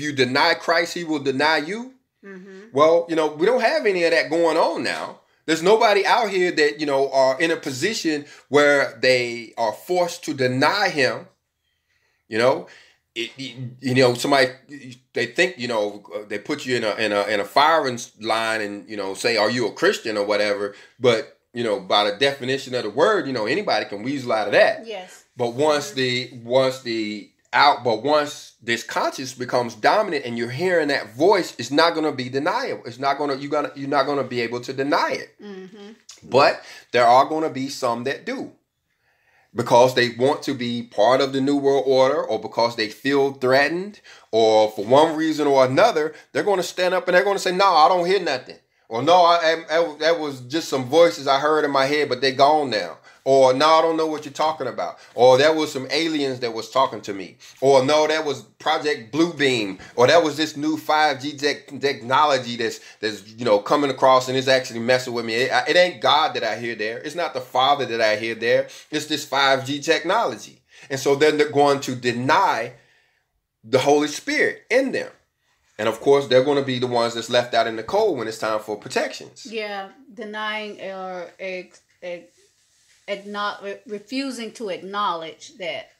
you deny Christ, he will deny you. Mm-hmm. Well, you know, we don't have any of that going on now. There's nobody out here that, you know, are in a position where they are forced to deny him, you know. You know, somebody, they think, you know, they put you in a firing line and, you know, say, are you a Christian or whatever? But, you know, by the definition of the word, you know, anybody can weasel out of that. Yes. But once once this conscience becomes dominant and you're hearing that voice, it's not going to be deniable. It's not going to, you're not going to be able to deny it. Mm-hmm. But there are going to be some that do, because they want to be part of the New World Order, or because they feel threatened, or for one reason or another, they're going to stand up and they're going to say, no, I don't hear nothing. Or no, I that was just some voices I heard in my head, but they're gone now. Or no, I don't know what you're talking about. Or that was some aliens that was talking to me. Or no, that was Project Bluebeam. Or that was this new 5G technology that's you know, coming across and it's actually messing with me. It ain't God that I hear there. It's not the Father that I hear there. It's this 5G technology. And so then they're going to deny the Holy Spirit in them. And of course, they're going to be the ones that's left out in the cold when it's time for protections. Yeah, denying or refusing to acknowledge that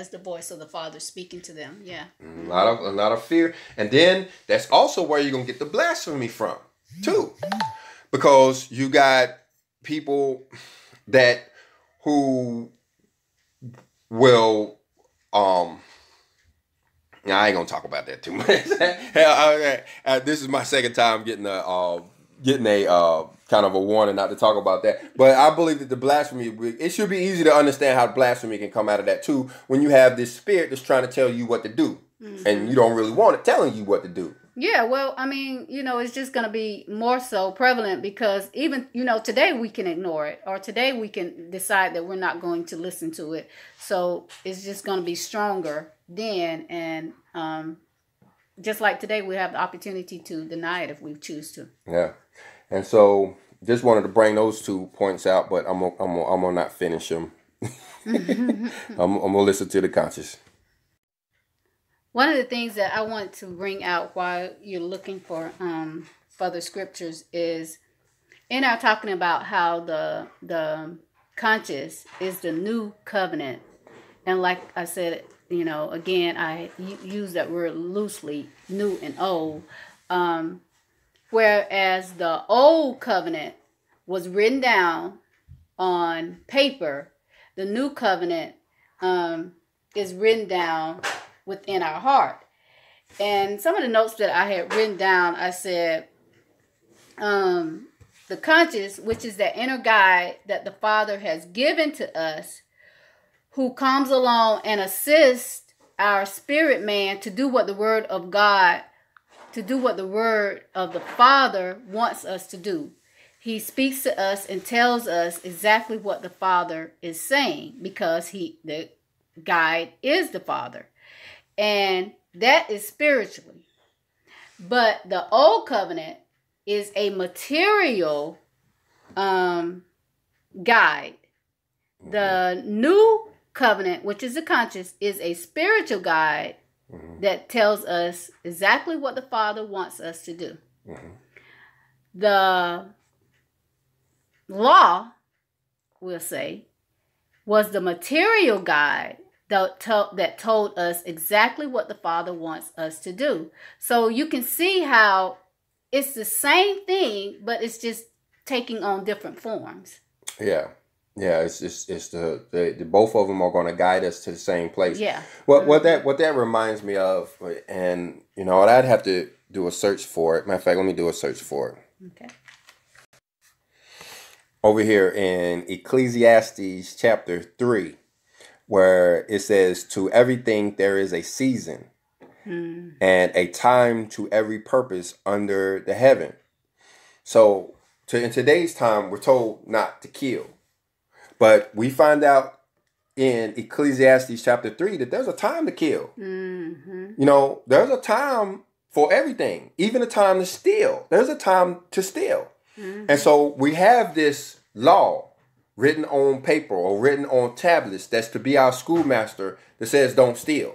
is the voice of the Father speaking to them. Yeah, a lot of fear, and then that's also where you're gonna get the blasphemy from too, because you got people who will. I ain't gonna talk about that too much. This is my second time getting a getting a kind of a warning not to talk about that. But I believe that the blasphemy, it should be easy to understand how blasphemy can come out of that too, when you have this spirit that's trying to tell you what to do. Mm-hmm. And you don't really want it telling you what to do. Yeah, well, I mean, you know, it's just going to be more so prevalent because even, you know, today we can ignore it, or today we can decide that we're not going to listen to it. So it's just going to be stronger then. And just like today, we have the opportunity to deny it if we choose to. Yeah. And so just wanted to bring those 2 points out, but I'm gonna not finish them. I'm going to listen to the conscience. One of the things that I want to bring out while you're looking for further scriptures is in our talking about how the conscience is the new covenant. And like I said, you know, again, I use that word loosely, new and old. Whereas the old covenant was written down on paper, the new covenant is written down within our heart. And some of the notes that I had written down, I said, the conscience, which is that inner guide that the Father has given to us, who comes along and assists our spirit man to do what the word of God, to do what the word of the Father wants us to do. He speaks to us and tells us exactly what the Father is saying, because he, the guide, is the Father. And that is spiritually. But the old covenant is a material guide. The new covenant, which is the conscience, is a spiritual guide that tells us exactly what the Father wants us to do. The law, we'll say, was the material guide that told us exactly what the Father wants us to do. So you can see how it's the same thing, but it's just taking on different forms. Yeah. Yeah, it's the both of them are going to guide us to the same place. Yeah. What that reminds me of, and you know, I'd have to do a search for it. Matter of fact, let me do a search for it. Okay. Over here in Ecclesiastes chapter 3, where it says, "To everything there is a season, and a time to every purpose under the heaven." So, in today's time, we're told not to kill. But we find out in Ecclesiastes chapter 3 that there's a time to kill. Mm-hmm. You know, there's a time for everything, even a time to steal. There's a time to steal. Mm-hmm. And so we have this law written on paper or written on tablets that's to be our schoolmaster that says don't steal.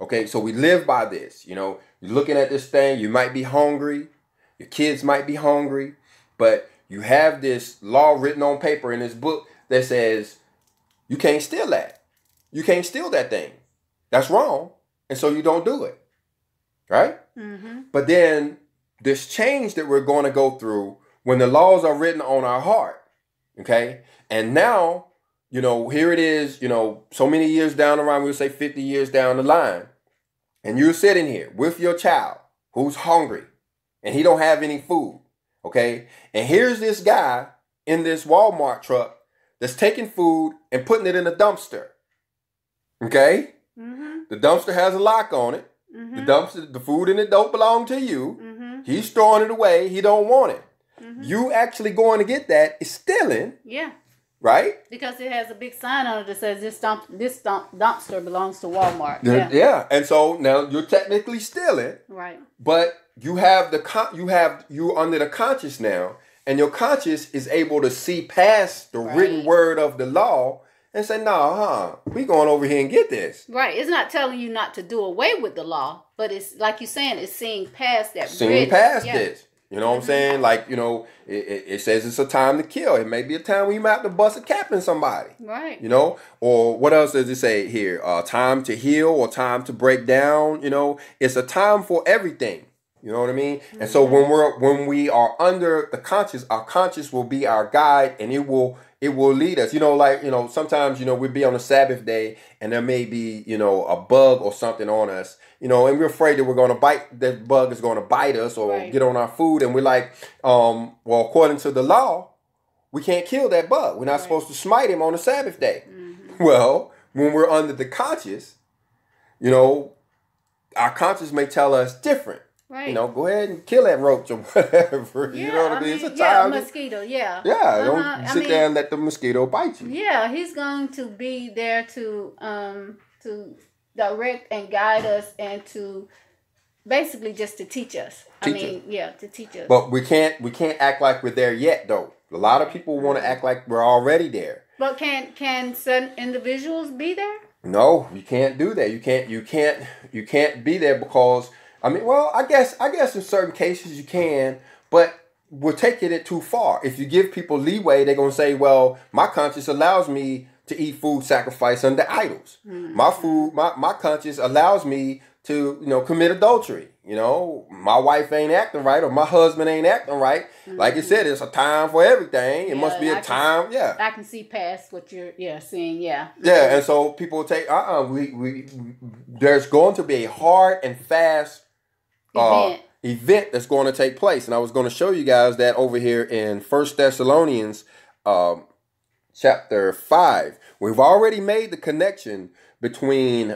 Okay, so we live by this. You know, you're looking at this thing, you might be hungry, your kids might be hungry, but you have this law written on paper in this book that says you can't steal that. You can't steal that thing. That's wrong. And so you don't do it. Right? Mm-hmm. But then this change that we're going to go through when the laws are written on our heart. Okay? And now, you know, here it is, you know, so many years down the line, we'll say 50 years down the line. And you're sitting here with your child who's hungry and he don't have any food. Okay? And here's this guy in this Walmart truck that's taking food and putting it in a dumpster. Okay? Mm-hmm. The dumpster has a lock on it. Mm-hmm. The food in it don't belong to you. Mm-hmm. He's throwing it away. He don't want it. Mm-hmm. You actually going to get that is stealing. Yeah. Right? Because it has a big sign on it that says this dumpster belongs to Walmart. Yeah. And so now you're technically stealing. Right. But you under the conscience now. And your conscience is able to see past the written word of the law and say, we going over here and get this. Right. It's not telling you not to do away with the law, but it's like you're saying, it's seeing past that. Seeing past this. You know what I'm saying? Like, you know, it says it's a time to kill. It may be a time when you might have to bust a cap in somebody. Right. You know, or what else does it say here? Time to heal or time to break down. You know, it's a time for everything. You know what I mean? And so when we are under the conscience, our conscience will be our guide, and it will It will lead us. You know, like, you know, sometimes, you know, we'll be on a Sabbath day and there may be, you know, a bug or something on us, you know, and we're afraid that we're going to bite, that bug is going to bite us or get on our food. And we're like, well, according to the law, we can't kill that bug. We're not supposed to smite him on a Sabbath day. Mm-hmm. Well, when we're under the conscience, you know, our conscience may tell us different. Right. You know, go ahead and kill that roach or whatever. Yeah, you know what I mean? It's a child. Yeah, mosquito, yeah. Yeah, don't sit there and let the mosquito bite you. Yeah, he's going to be there to direct and guide us and to basically just to teach us. To teach us. But we can't act like we're there yet, though. A lot of people want to act like we're already there. But can some individuals be there? No, you can't do that. You can't be there because... I mean, well, I guess in certain cases you can, but we're taking it too far. If you give people leeway, they're going to say, well, my conscience allows me to eat food sacrificed under idols. Mm-hmm. My conscience allows me to, you know, commit adultery. You know, my wife ain't acting right or my husband ain't acting right. Mm-hmm. Like you said, it's a time for everything. It must be a time. Yeah. I can see past what you're seeing. Yeah. Yeah. And so people take, there's going to be a hard and fast event that's going to take place. And I was going to show you guys that over here in First Thessalonians chapter 5. We've already made the connection between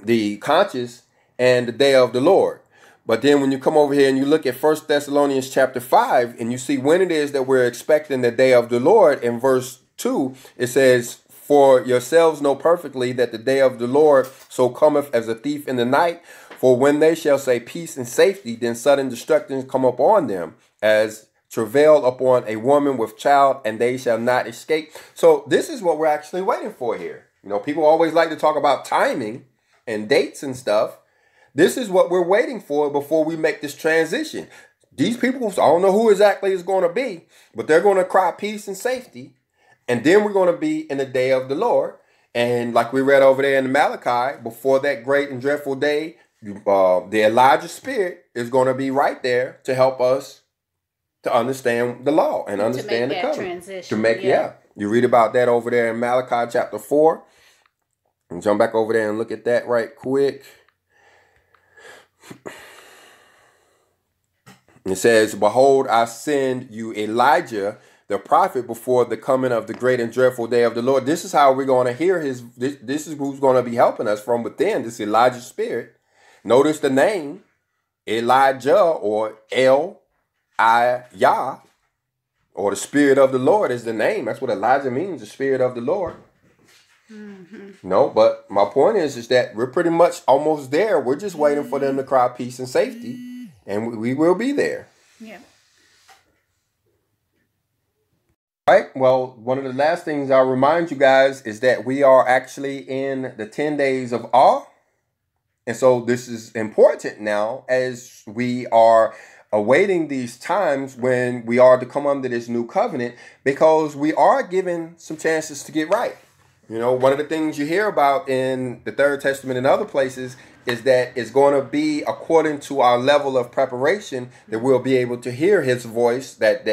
the conscience and the day of the Lord. But then when you come over here and you look at First Thessalonians chapter 5 and you see when it is that we're expecting the day of the Lord, in verse 2, it says, "For yourselves know perfectly that the day of the Lord so cometh as a thief in the night. For when they shall say peace and safety, then sudden destruction come upon them as travail upon a woman with child, and they shall not escape." So this is what we're actually waiting for here. You know, people always like to talk about timing and dates and stuff. This is what we're waiting for before we make this transition. These people, I don't know who exactly it's going to be, but they're going to cry peace and safety. And then we're going to be in the day of the Lord. And like we read over there in Malachi, before that great and dreadful day, the Elijah spirit is going to be right there to help us to understand the law and understand the covenant. You read about that over there in Malachi chapter 4. And jump back over there and look at that right quick. It says, "Behold, I send you Elijah, the prophet, before the coming of the great and dreadful day of the Lord." This is how we're going to hear his. This is who's going to be helping us from within, this Elijah spirit. Notice the name, Elijah, or El-I-Yah, or the Spirit of the Lord is the name. That's what Elijah means, the Spirit of the Lord. Mm-hmm. No, but my point is that we're pretty much almost there. We're just waiting for them to cry peace and safety, and we will be there. Yeah. All right. Well, one of the last things I'll remind you guys is that we are actually in the 10 days of awe. And so this is important now as we are awaiting these times when we are to come under this new covenant, because we are given some chances to get right. You know, one of the things you hear about in the Third Testament and other places is that it's going to be according to our level of preparation that we'll be able to hear his voice, that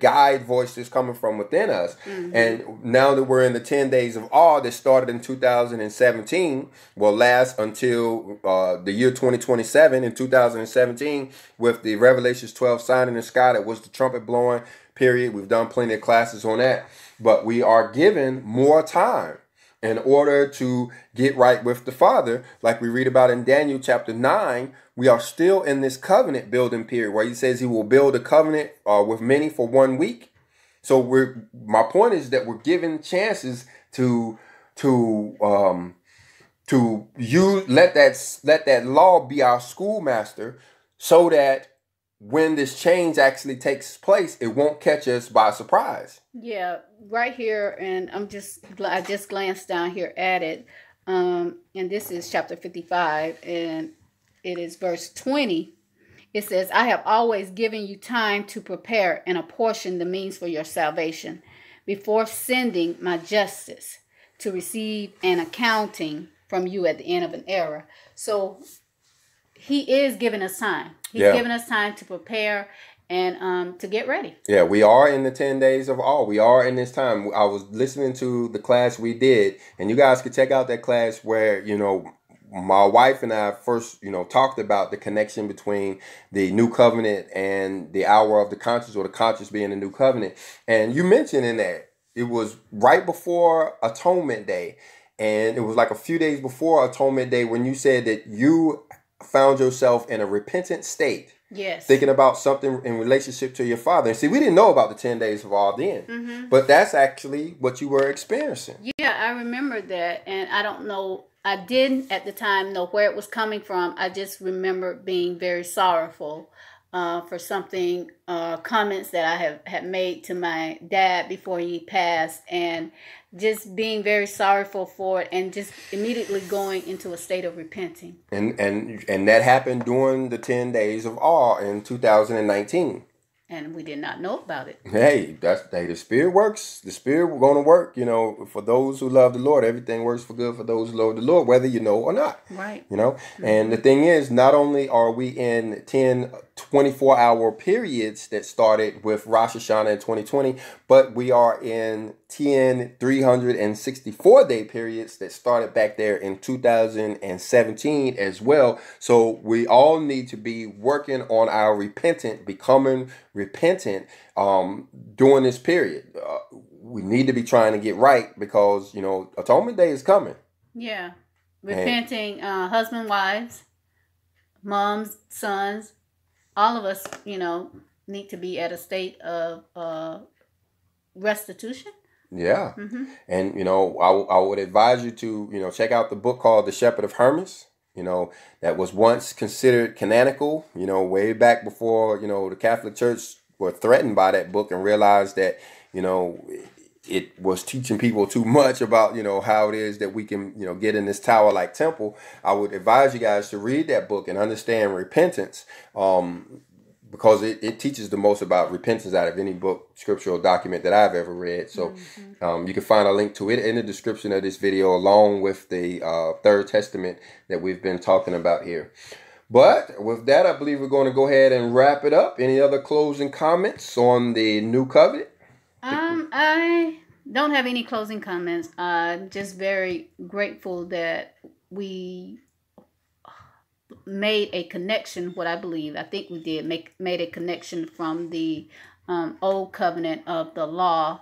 guide voice that's coming from within us. Mm-hmm. And now that we're in the 10 days of awe that started in 2017, will last until the year 2027. In 2017, with the Revelations 12 sign in the sky that was the trumpet blowing period, we've done plenty of classes on that. But we are given more time in order to get right with the Father, like we read about in Daniel chapter 9, we are still in this covenant building period where he says he will build a covenant with many for 1 week. So my point is that we're given chances to use, let that law be our schoolmaster, so that when this change actually takes place, it won't catch us by surprise. Yeah, right here, and I just glanced down here at it, and this is chapter 55, and it is verse 20. It says, "I have always given you time to prepare and apportion the means for your salvation, before sending my justice to receive an accounting from you at the end of an era." So he is giving us time. He's giving us time to prepare and to get ready. Yeah, we are in the 10 days of awe. We are in this time. I was listening to the class we did, and you guys could check out that class where, you know, my wife and I first, you know, talked about the connection between the New Covenant and the hour of the conscience, or the conscience being the New Covenant. And you mentioned in that it was right before Atonement Day, and it was like a few days before Atonement Day when you said that you found yourself in a repentant state. Yes. Thinking about something in relationship to your father. And see, we didn't know about the 10 days of awe then. Mm-hmm. But that's actually what you were experiencing. Yeah, I remember that. And I don't know, I didn't at the time know where it was coming from. I just remember being very sorrowful for something, comments that I had made to my dad before he passed. And just being very sorrowful for it, and just immediately going into a state of repenting. And that happened during the 10 days of awe in 2019. And we did not know about it. Hey, hey, the Spirit works. The Spirit is going to work, you know, for those who love the Lord. Everything works for good for those who love the Lord, whether you know or not. Right. You know, mm-hmm. And the thing is, not only are we in 10 24-hour periods that started with Rosh Hashanah in 2020, but we are in 10 364-day periods that started back there in 2017 as well. So we all need to be working on our repentant, becoming repentant during this period. We need to be trying to get right because, you know, Atonement Day is coming. Yeah. Repenting, husband, wives, moms, sons, all of us, you know, need to be at a state of restitution. Yeah. Mm-hmm. And, you know, I would advise you to, you know, check out the book called The Shepherd of Hermas, you know, that was once considered canonical, you know, way back before, you know, the Catholic Church were threatened by that book and realized that, you know, it was teaching people too much about, you know, how it is that we can, you know, get in this tower-like temple. I would advise you guys to read that book and understand repentance, because it teaches the most about repentance out of any book, scriptural document that I've ever read. So mm-hmm. You can find a link to it in the description of this video, along with the Third Testament that we've been talking about here. But with that, I believe we're going to go ahead and wrap it up. Any other closing comments on the New Covenant? I don't have any closing comments. I'm just very grateful that we made a connection, what I believe, I think we did, made a connection from the old covenant of the law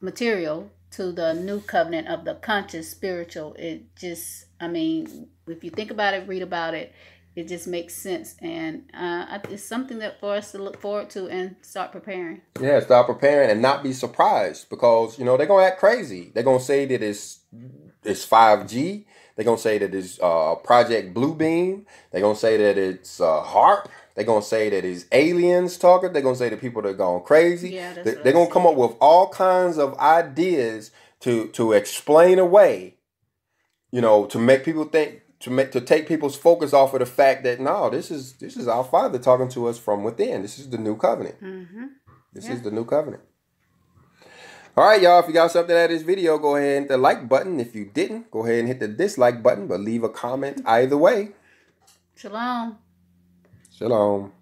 material to the new covenant of the conscious spiritual. It just, I mean, if you think about it, read about it, it just makes sense, and it's something that for us to look forward to and start preparing. Yeah, start preparing and not be surprised, because, you know, they're going to act crazy. They're going to say that it's 5G. They're going to say that it's Project Bluebeam. They're going to say that it's HARP. They're going to say that it's aliens talking. They're going to say that people that are going crazy. Yeah, they're going to come up with all kinds of ideas to explain away, you know, to make people think, to take people's focus off of the fact that, no, this is our Father talking to us from within. This is the new covenant. Mm-hmm. This is the new covenant. All right, y'all. If you got something out of this video, go ahead and hit the like button. If you didn't, go ahead and hit the dislike button, but leave a comment either way. Shalom. Shalom.